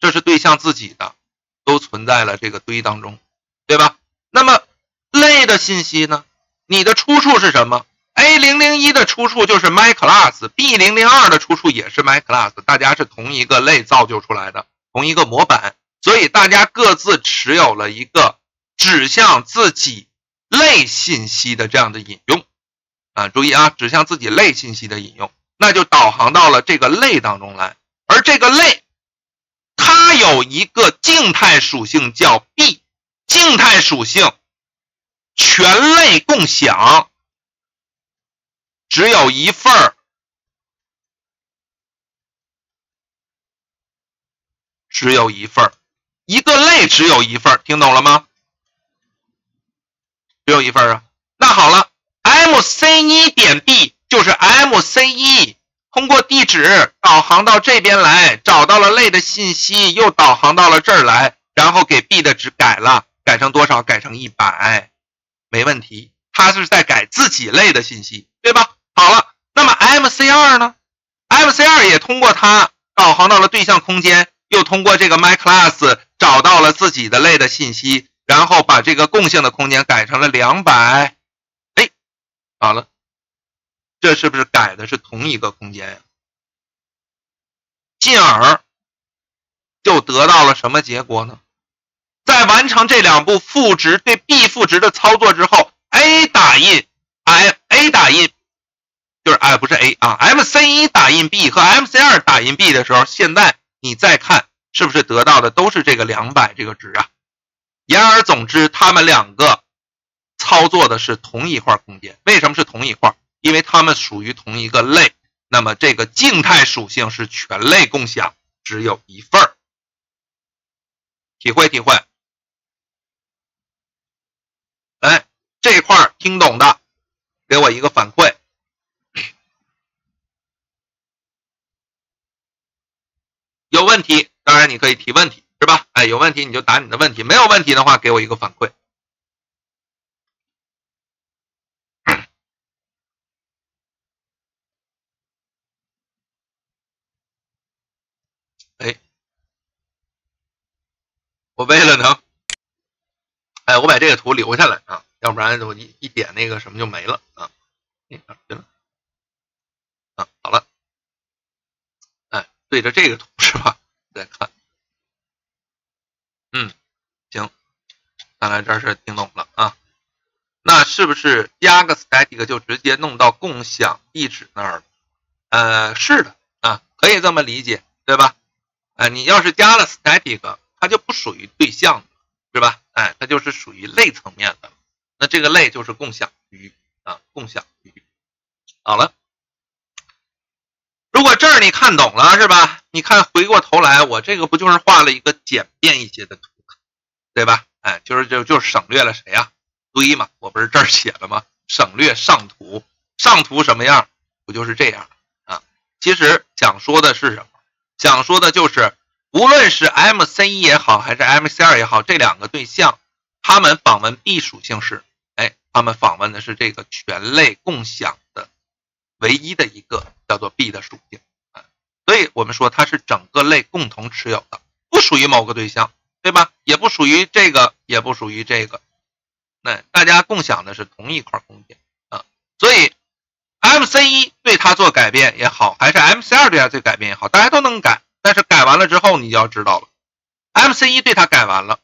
这是对象自己的，都存在了这个堆当中，对吧？那么类的信息呢？你的出处是什么？A001 的出处就是 myClass，B002 的出处也是 myClass， 大家是同一个类造就出来的，同一个模板，所以大家各自持有了一个指向自己类信息的这样的引用啊，注意啊，指向自己类信息的引用，那就导航到了这个类当中来，而这个类它有一个静态属性叫 B， 静态属性全类共享。只有一份儿一个类只有一份儿，听懂了吗？只有一份儿啊。那好了， MC1.B 就是 MC1， 通过地址导航到这边来，找到了类的信息，又导航到了这儿来，然后给 B 的值改了，改成多少？改成100，没问题，它是在改自己类的信息，对吧？好了，那么 MC2 呢？ MC2 也通过它导航到了对象空间，又通过这个 myClass 找到了自己的类的信息，然后把这个共性的空间改成了200。哎，好了，这是不是改的是同一个空间呀？进而就得到了什么结果呢？在完成这两步赋值对 B 赋值的操作之后， A 打印 A 打印就是哎，不是 A 啊 ，MC1 打印 B 和 MC2 打印 B 的时候，现在你再看是不是得到的都是这个200这个值啊？言而总之，他们两个操作的是同一块空间。为什么是同一块？因为他们属于同一个类。那么这个静态属性是全类共享，只有一份儿。体会体会。哎，这块儿听懂的，给我一个反馈。 有问题，当然你可以提问题，是吧？哎，有问题你就答你的问题，没有问题的话，给我一个反馈。哎，我为了能，哎，我把这个图留下来啊，要不然我一点那个什么就没了啊。啊，好了。 对着这个图是吧？再看，嗯，行，看来这是听懂了啊。那是不是加个 static 就直接弄到共享地址那儿了？是的啊，可以这么理解，对吧？你要是加了 static， 它就不属于对象了，是吧？哎，它就是属于类层面的。那这个类就是共享域啊，共享域。好了。 如果这儿你看懂了是吧？你看回过头来，我这个不就是画了一个简便一些的图，对吧？哎，就是省略了谁呀？堆嘛，我不是这儿写了吗？省略上图，上图什么样？不就是这样啊？其实想说的是什么？想说的就是，无论是 MC 也好，还是 MC2 也好，这两个对象，他们访问 B 属性是，哎，他们访问的是这个全类共享的。 唯一的一个叫做 B 的属性，所以我们说它是整个类共同持有的，不属于某个对象，对吧？也不属于这个，也不属于这个，那大家共享的是同一块空间啊。所以 MC1 对它做改变也好，还是 MC2 对它做改变也好，大家都能改。但是改完了之后，你就要知道了 ，MC1 对它改完了，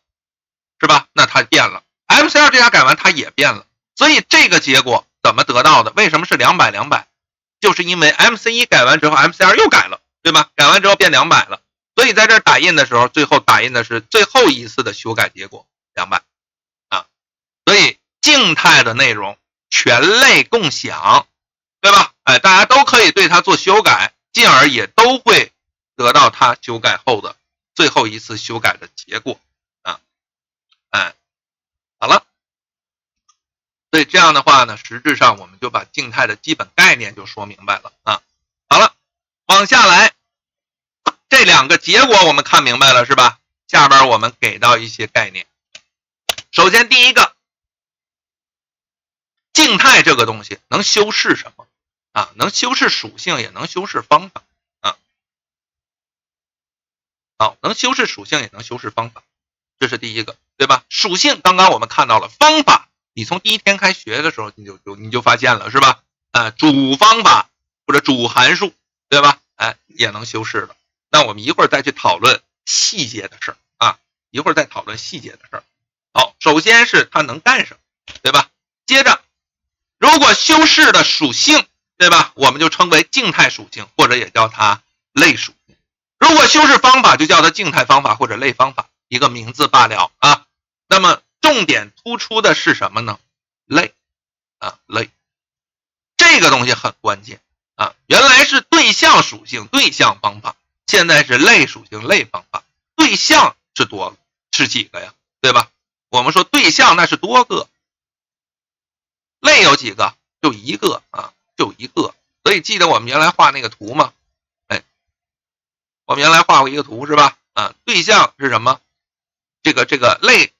是吧？那它变了 ，MC2 对它改完它也变了。所以这个结果怎么得到的？为什么是200 200？ 就是因为 MC1 改完之后 ，MC2 又改了，对吧？改完之后变200了，所以在这打印的时候，最后打印的是最后一次的修改结果200啊。所以静态的内容全类共享，对吧？哎，大家都可以对它做修改，进而也都会得到它修改后的最后一次修改的结果啊。哎，好了。 所以这样的话呢，实质上我们就把静态的基本概念就说明白了啊。好了，往下来，这两个结果我们看明白了是吧？下边我们给到一些概念。首先第一个，静态这个东西能修饰什么啊？能修饰属性，也能修饰方法啊。好，能修饰属性，也能修饰方法，这是第一个，对吧？属性刚刚我们看到了，方法。 你从第一天开学的时候，你就发现了是吧？主方法或者主函数，对吧？哎，也能修饰了。那我们一会儿再去讨论细节的事儿啊，一会儿再讨论细节的事儿。好，首先是它能干什么，对吧？接着，如果修饰的属性，对吧？我们就称为静态属性，或者也叫它类属性。如果修饰方法，就叫它静态方法或者类方法，一个名字罢了啊。那么。 重点突出的是什么呢？类啊，类这个东西很关键啊。原来是对象属性、对象方法，现在是类属性、类方法。对象是多了，是几个呀？对吧？我们说对象那是多个，类有几个？就一个啊，就一个。所以记得我们原来画那个图吗？哎，我们原来画过一个图是吧？啊，对象是什么？这个类。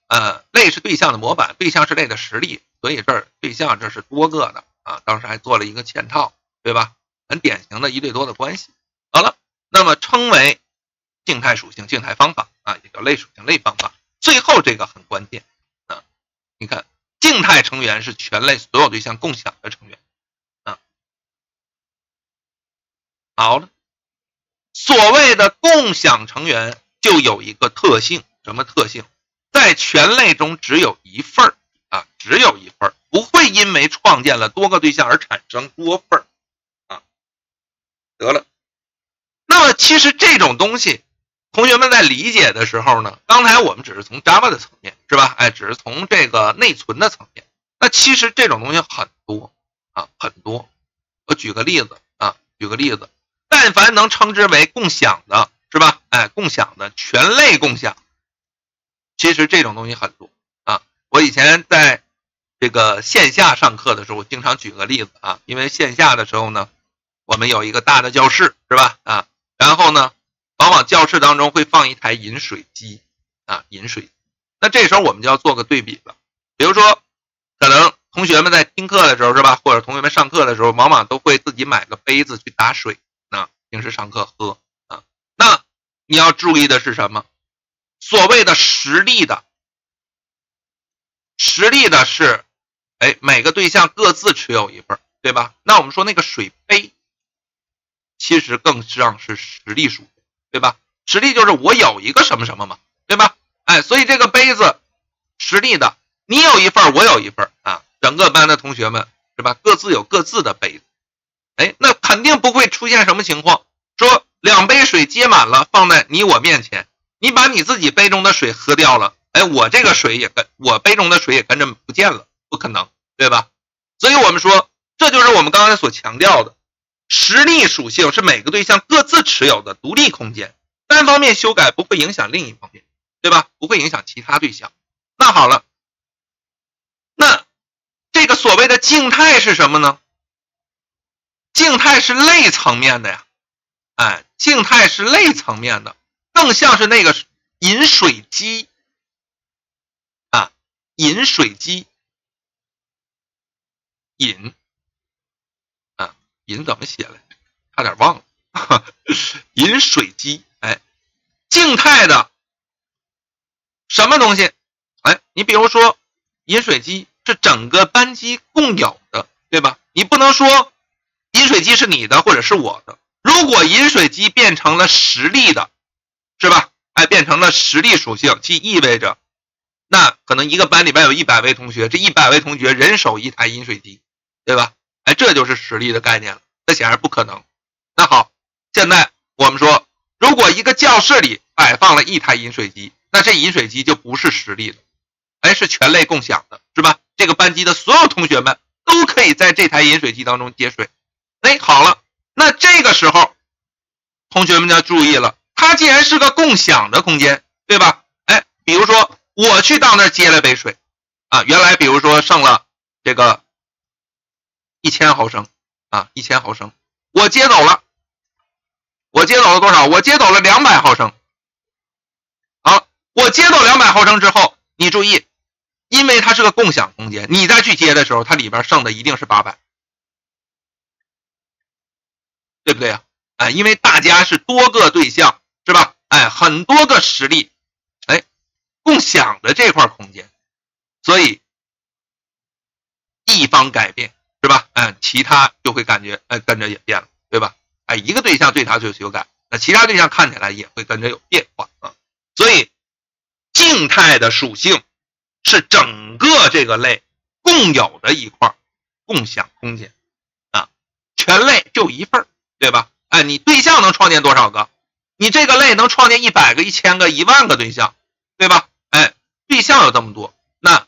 类是对象的模板，对象是类的实例，所以这儿对象这是多个的啊。当时还做了一个嵌套，对吧？很典型的一对多的关系。好了，那么称为静态属性、静态方法啊，也叫类属性、类方法。最后这个很关键啊，你看静态成员是全类所有对象共享的成员啊。好了，所谓的共享成员就有一个特性，什么特性？ 在全类中只有一份儿啊，只有一份儿，不会因为创建了多个对象而产生多份儿啊。得了，那么其实这种东西，同学们在理解的时候呢，刚才我们只是从 Java 的层面是吧？哎，只是从这个内存的层面。那其实这种东西很多啊，很多。我举个例子啊，举个例子，但凡能称之为共享的，是吧？哎，共享的全类共享，其实这种东西很多啊。我以前在这个线下上课的时候，我经常举个例子啊，因为线下的时候呢，我们有一个大的教室，是吧？啊，然后呢，往往教室当中会放一台饮水机啊，饮水机。那这时候我们就要做个对比了，比如说，可能同学们在听课的时候，是吧？或者同学们上课的时候，往往都会自己买个杯子去打水啊，平时上课喝啊。那你要注意的是什么？所谓的实力的是，哎，每个对象各自持有一份，对吧？那我们说那个水杯，其实更像是实力属性，对吧？实力就是我有一个什么什么嘛，对吧？哎，所以这个杯子实力的，你有一份，我有一份啊，整个班的同学们是吧，各自有各自的杯子，哎，那肯定不会出现什么情况，说两杯水接满了放在你我面前，你把你自己杯中的水喝掉了，哎，我这个水也跟我杯中的水也跟着不见了，不可能，对吧？所以我们说，这就是我们刚才所强调的，实力属性是每个对象各自持有的独立空间，单方面修改不会影响另一方面，对吧？不会影响其他对象。那好了，那这个所谓的静态是什么呢？静态是类层面的呀，哎，静态是类层面的，更像是那个饮水机啊，饮水机，饮啊，饮怎么写来？差点忘了，呵呵，饮水机，哎，静态的什么东西？哎，你比如说饮水机是整个班级共有的，对吧？你不能说饮水机是你的或者是我的。如果饮水机变成了实力的，是吧？哎，变成了实力属性，即意味着，那可能一个班里边有100位同学，这100位同学人手一台饮水机，对吧？哎，这就是实力的概念了，这显然不可能。那好，现在我们说，如果一个教室里摆放了一台饮水机，那这饮水机就不是实力的，哎，是全类共享的，是吧？这个班级的所有同学们都可以在这台饮水机当中接水。哎，好了，那这个时候同学们要注意了，它既然是个共享的空间，对吧？哎，比如说我去到那儿接了杯水啊，原来比如说剩了这个1000毫升啊，1000毫升，我接走了多少？我接走了200毫升。好，我接走200毫升之后，你注意，因为它是个共享空间，你再去接的时候，它里边剩的一定是800，对不对啊？哎，因为大家是多个对象，是吧？哎，很多个实力，哎，共享的这块空间，所以一方改变，是吧？哎，其他就会感觉哎跟着也变了，对吧？哎，一个对象对它就修改，那其他对象看起来也会跟着有变化啊。所以静态的属性是整个这个类共有的一块共享空间啊，全类就一份，对吧？哎，你对象能创建多少个？你这个类能创建100个、1000个、1万个对象，对吧？哎，对象有这么多，那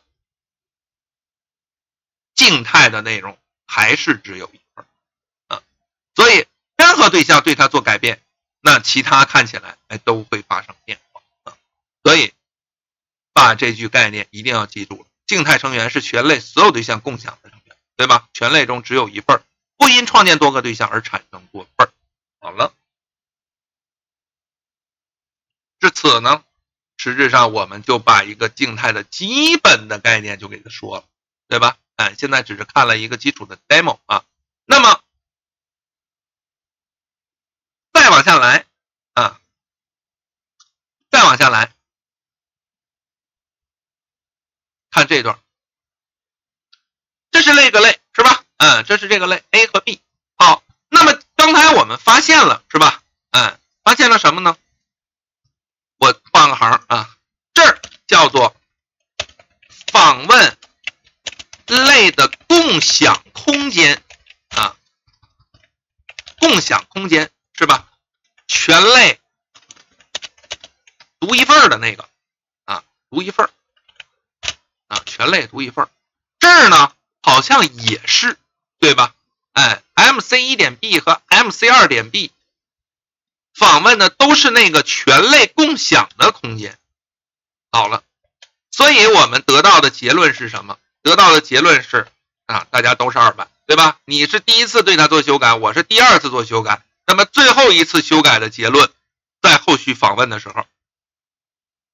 静态的内容还是只有一份啊。所以任何对象对它做改变，那其他看起来哎都会发生变化啊。所以把这句概念一定要记住了，静态成员是全类所有对象共享的成员，对吧？全类中只有一份，不因创建多个对象而产生多份。好了，至此呢，实质上我们就把一个静态的基本的概念就给它说了，对吧？哎，现在只是看了一个基础的 demo 啊。那么再往下来啊，再往下来看这段，这是类个类，是吧？嗯，这是这个类 A 和 B。 好，那么刚才我们发现了，是吧？嗯，发现了什么呢？我换个行啊，这儿叫做访问类的共享空间啊，共享空间，是吧？全类独一份的那个啊，独一份啊，全类独一份。这儿呢好像也是，对吧？哎 ，MC1.B 和 MC2.B 访问的都是那个全类共享的空间。好了，所以我们得到的结论是什么？得到的结论是啊，大家都是二班，对吧？你是第一次对它做修改，我是第二次做修改。那么最后一次修改的结论，在后续访问的时候，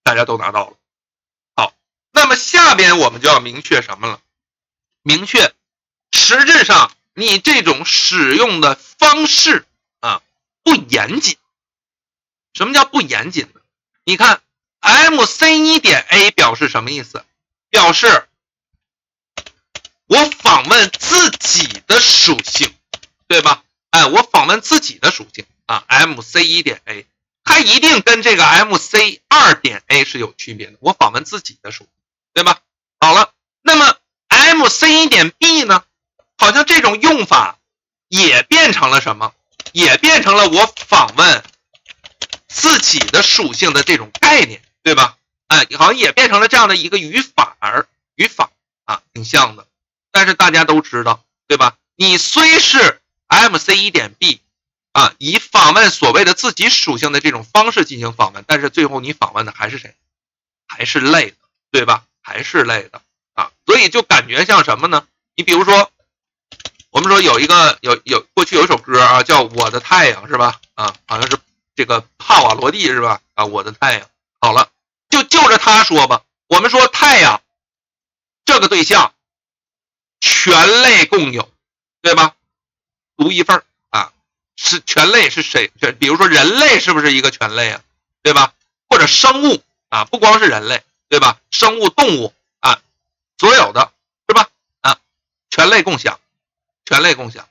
大家都拿到了。好，那么下边我们就要明确什么了？明确实质上。 你这种使用的方式啊不严谨。什么叫不严谨呢？你看 MC1.A 表示什么意思？表示我访问自己的属性，对吧？哎，我访问自己的属性啊 ，MC1.A 它一定跟这个 MC2.A 是有区别的。我访问自己的属性，对吧？好了，那么 MC1.B 呢？ 好像这种用法也变成了什么？也变成了我访问自己的属性的这种概念，对吧？哎，好像也变成了这样的一个语法啊，挺像的。但是大家都知道，对吧？你虽是 MC1.B 啊，以访问所谓的自己属性的这种方式进行访问，但是最后你访问的还是谁？还是类的，对吧？还是类的啊，所以就感觉像什么呢？你比如说。 我们说有过去有一首歌啊，叫《我的太阳》是吧？啊，好像是这个帕瓦罗蒂是吧？啊，《我的太阳》。好了，就着他说吧。我们说太阳这个对象全类共有，对吧？独一份啊，是全类是谁？比如说人类是不是一个全类啊？对吧？或者生物啊，不光是人类，对吧？生物、动物啊，所有的是吧？啊，全类共享。 全类共享，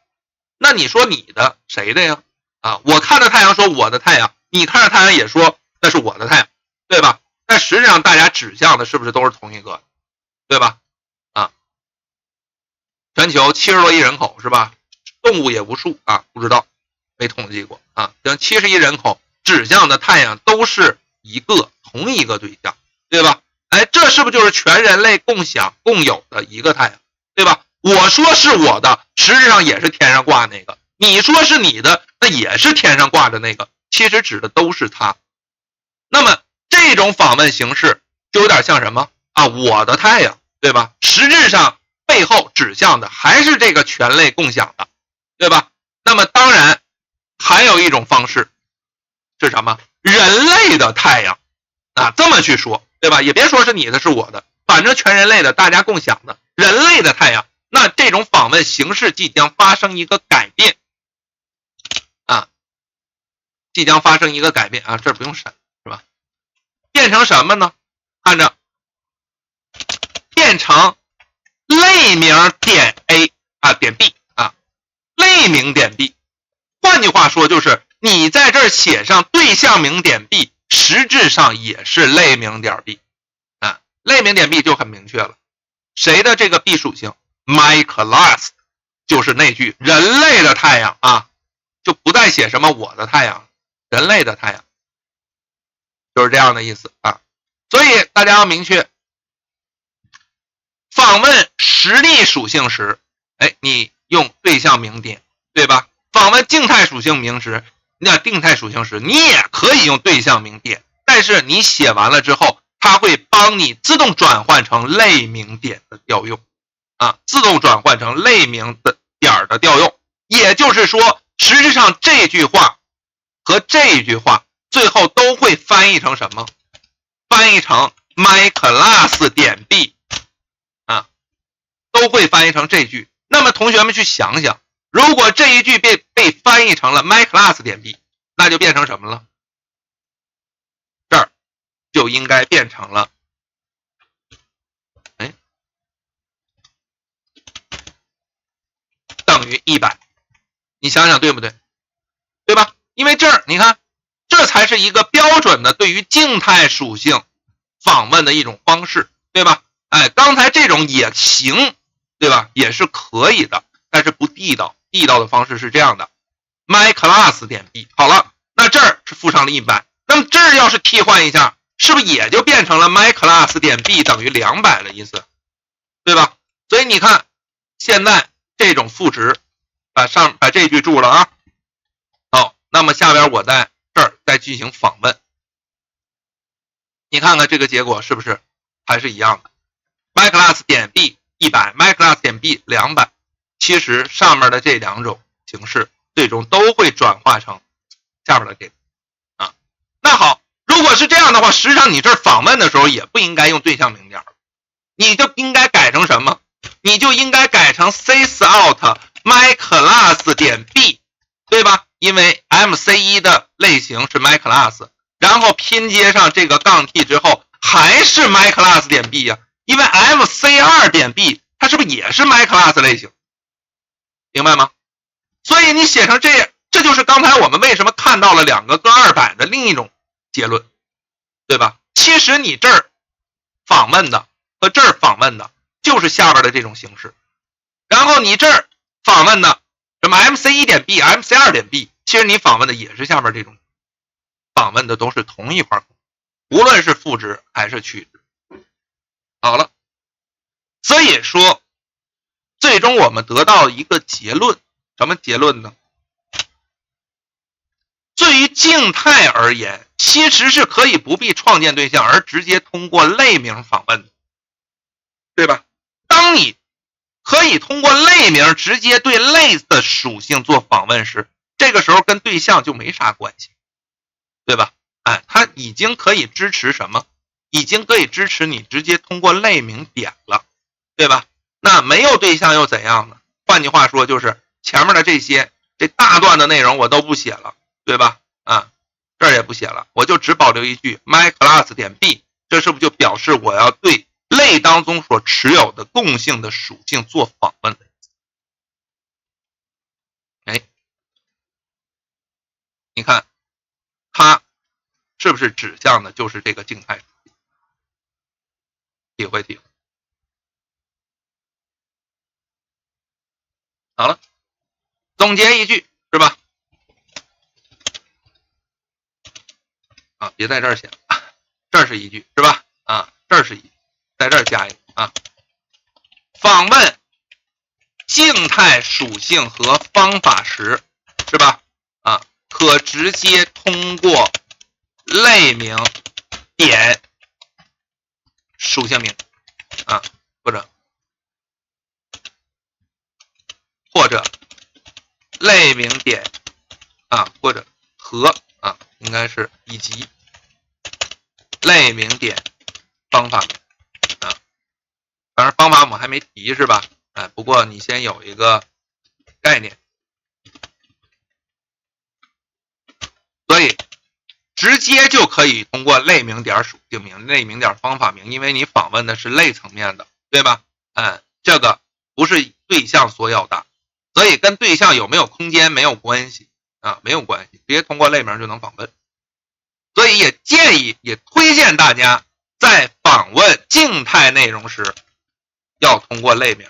那你说你的谁的呀？啊，我看着太阳说我的太阳，你看着太阳也说那是我的太阳，对吧？但实际上大家指向的是不是都是同一个，对吧？啊，全球70多亿人口是吧？动物也无数啊，不知道没统计过啊。像70亿人口指向的太阳都是同一个对象，对吧？哎，这是不是就是全人类共享共有的一个太阳，对吧？ 我说是我的，实际上也是天上挂那个；你说是你的，那也是天上挂的那个。其实指的都是它。那么这种访问形式就有点像什么啊？我的太阳，对吧？实质上背后指向的还是这个全类共享的，对吧？那么当然还有一种方式是什么？人类的太阳啊，这么去说，对吧？也别说是你的，是我的，反正全人类的，大家共享的，人类的太阳。 那这种访问形式即将发生一个改变啊，即将发生一个改变啊，这不用删是吧？变成什么呢？看着，变成类名点 A 啊，点 B 啊，类名点 B。换句话说，就是你在这儿写上对象名点 B， 实质上也是类名点 B 啊，类名点 B 就很明确了，谁的这个 B 属性？ My class 就是那句人类的太阳啊，就不再写什么我的太阳，人类的太阳，就是这样的意思啊。所以大家要明确，访问实例属性时，哎，你用对象名点，对吧？访问静态属性名时，那定态属性时，你也可以用对象名点，但是你写完了之后，它会帮你自动转换成类名点的调用。 啊，自动转换成类名的点的调用，也就是说，实际上这句话和这句话最后都会翻译成什么？翻译成 my class 点 b 啊，都会翻译成这句。那么同学们去想想，如果这一句被翻译成了 my class 点 b， 那就变成什么了？这儿就应该变成了。 等于100，你想想对不对？对吧？因为这儿你看，这才是一个标准的对于静态属性访问的一种方式，对吧？哎，刚才这种也行，对吧？也是可以的，但是不地道。地道的方式是这样的 ：my class 点 b。好了，那这儿是附上了100，那么这儿要是替换一下，是不是也就变成了 my class 点 b 等于200的意思，对吧？所以你看，现在。 这种赋值把这一句注了啊。好，那么下边我在这儿再进行访问，你看看这个结果是不是还是一样的 ？my class 点 b 100 ，my class 点 b 200。其实上面的这两种形式最终都会转化成下面的这个啊。那好，如果是这样的话，实际上你这儿访问的时候也不应该用对象名点了，你就应该改成什么？你就应该改成 sysout my class 点 b， 对吧？因为 MC1 的类型是 my class， 然后拼接上这个杠 t 之后还是 my class 点 b 呀、啊，因为 MC2 点 b 它是不是也是 my class 类型？明白吗？所以你写成这样，这就是刚才我们为什么看到了两个各200的另一种结论，对吧？其实你这儿访问的和这儿访问的就是下边的这种形式，然后你这儿访问的什么 MC1 点 B、MC2 点 B， 其实你访问的也是下边这种，访问的都是同一块空，无论是赋值还是取值。好了，所以说最终我们得到一个结论，什么结论呢？对于静态而言，其实是可以不必创建对象，而直接通过类名访问的，对吧？当你可以通过类名直接对类的属性做访问时，这个时候跟对象就没啥关系，对吧？哎，它已经可以支持什么？已经可以支持你直接通过类名点了，对吧？那没有对象又怎样呢？换句话说，就是前面的这些这大段的内容我都不写了，对吧？啊，这儿也不写了，我就只保留一句 my class 点 b， 这是不是就表示我要对类当中所持有的共性的属性做访问的意思？哎，你看它是不是指向的就是这个静态属性？体会体会。好了，总结一句，是吧？啊，别在这儿写了，这是一句，是吧？啊，这是一句，在这儿加一个啊。访问静态属性和方法时，是吧？啊，可直接通过类名点属性名啊，或者类名点啊，或者和啊，应该是以及类名点方法名啊，当然方法我们还没提是吧？哎，不过你先有一个概念，所以直接就可以通过类名点属性名、类名点方法名，因为你访问的是类层面的，对吧？嗯，这个不是对象所有的。所以跟对象有没有空间没有关系啊，没有关系，直接通过类名就能访问。所以也建议也推荐大家在访问静态内容时要通过类名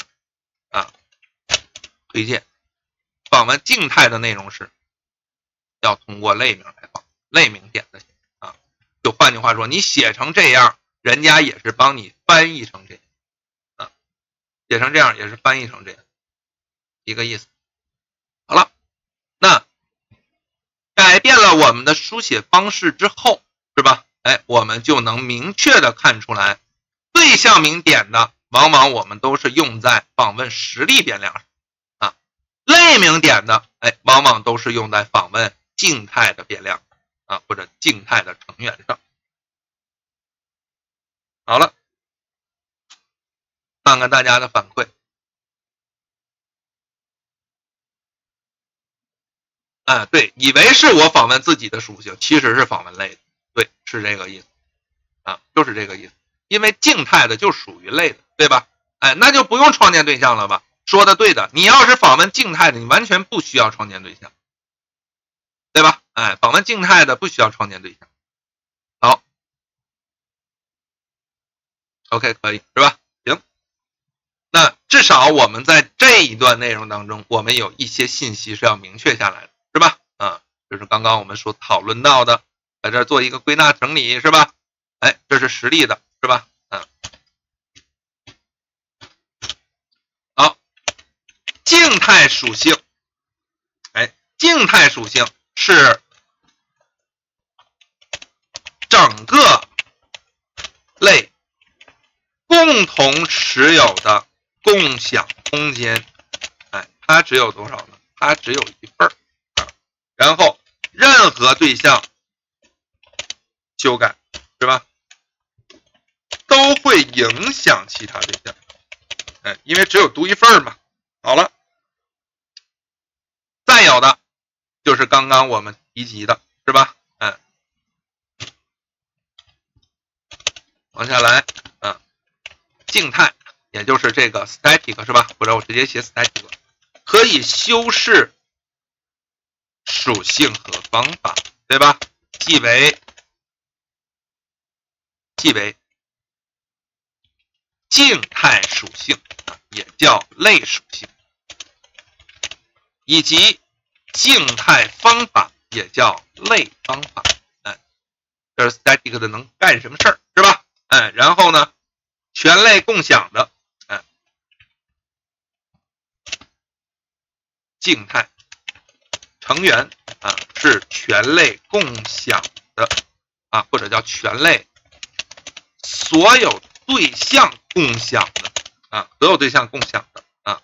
啊，推荐访问静态的内容时要通过类名来访，类名点的啊，就换句话说，你写成这样，人家也是帮你翻译成这样啊，写成这样也是翻译成这样。一个意思。好了，那改变了我们的书写方式之后，是吧？哎，我们就能明确的看出来，对象名点的往往我们都是用在访问实例变量上啊，类名点的哎，往往都是用在访问静态的变量啊，或者静态的成员上。好了，看看大家的反馈。啊，对，以为是我访问自己的属性，其实是访问类的，对，是这个意思，啊，就是这个意思，因为静态的就属于类的，对吧？哎，那就不用创建对象了吧？说的对的，你要是访问静态的，你完全不需要创建对象，对吧？哎，访问静态的不需要创建对象，好 ，OK， 可以是吧？行，那至少我们在这一段内容当中，我们有一些信息是要明确下来的。是吧？啊，就是刚刚我们所讨论到的，在这做一个归纳整理，是吧？哎，这是实例的，是吧？嗯，好，静态属性动态属性是整个类共同持有的共享空间，哎，它只有多少呢？它只有一份儿。然后任何对象修改是吧，都会影响其他对象，哎，因为只有独一份儿嘛。好了，再有的就是刚刚我们提及的，是吧？嗯，往下来，嗯，静态，也就是这个 static 是吧？或者我直接写 static， 可以修饰属性和方法，对吧？即为静态属性，也叫类属性，以及静态方法，也叫类方法。哎，这是 static 的能干什么事儿，是吧？哎，然后呢，全类共享的，哎，静态成员啊，是全类共享的啊，或者叫全类所有对象共享的啊，所有对象共享的啊，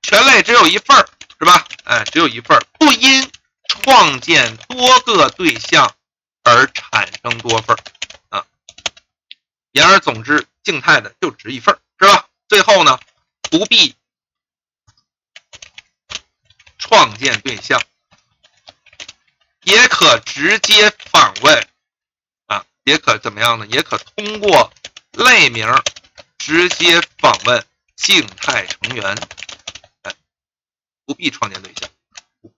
全类只有一份儿。是吧？哎，只有一份，不因创建多个对象而产生多份啊。言而总之，静态的就值一份，是吧？最后呢，不必创建对象，也可直接访问啊，也可怎么样呢？也可通过类名直接访问静态成员。不必创建对象，不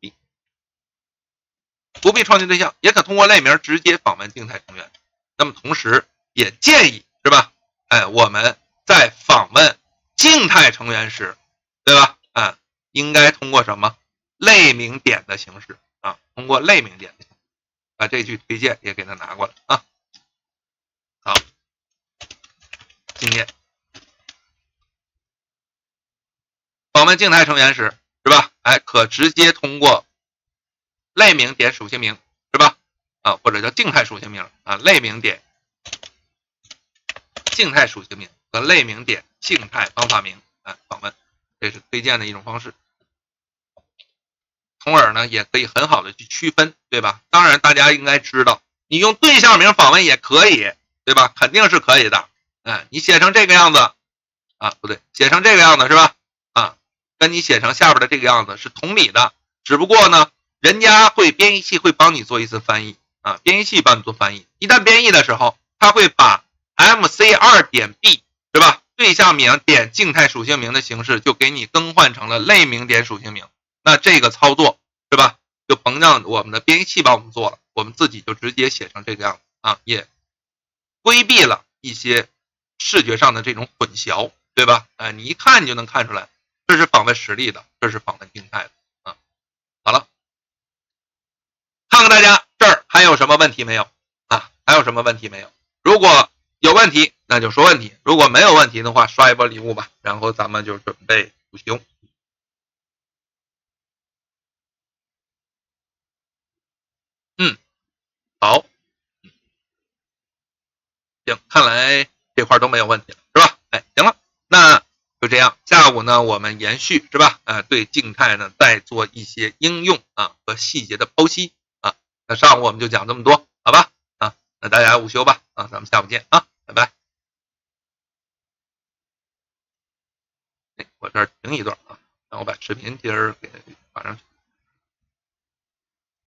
必创建对象，也可通过类名直接访问静态成员。那么同时也建议，是吧？哎，我们在访问静态成员时，对吧？啊，应该通过什么类名点的形式啊？通过类名点的形式，把这句推荐也给它拿过来啊。好，经验，访问静态成员时。是吧？哎，可直接通过类名点属性名，是吧？啊，或者叫静态属性名啊，类名点静态属性名和类名点静态方法名，哎，访问，这是推荐的一种方式。从而呢，也可以很好的去区分，对吧？当然，大家应该知道，你用对象名访问也可以，对吧？肯定是可以的。哎，你写成这个样子啊，不对，写成这个样子是吧？跟你写成下边的这个样子是同理的，只不过呢，人家会编译器会帮你做一次翻译啊，编译器帮你做翻译。一旦编译的时候，它会把 mc2.b 是吧，对象名点静态属性名的形式就给你更换成了类名点属性名。那这个操作是吧，就甭让我们的编译器帮我们做了，我们自己就直接写成这个样子啊，也规避了一些视觉上的这种混淆，对吧？哎，你一看你就能看出来。这是访问实例的，这是访问静态的啊。好了，看看大家这儿还有什么问题没有啊？还有什么问题没有？如果有问题，那就说问题；如果没有问题的话，刷一波礼物吧，然后咱们就准备复习。嗯，好，行，看来这块都没有问题了，是吧？哎，行了，那。就这样，下午呢，我们延续是吧？对静态呢再做一些应用啊和细节的剖析啊。那上午我们就讲这么多，好吧？啊，那大家午休吧啊，咱们下午见啊，拜拜。哎，我这儿停一段啊，让我把视频接着给发上去。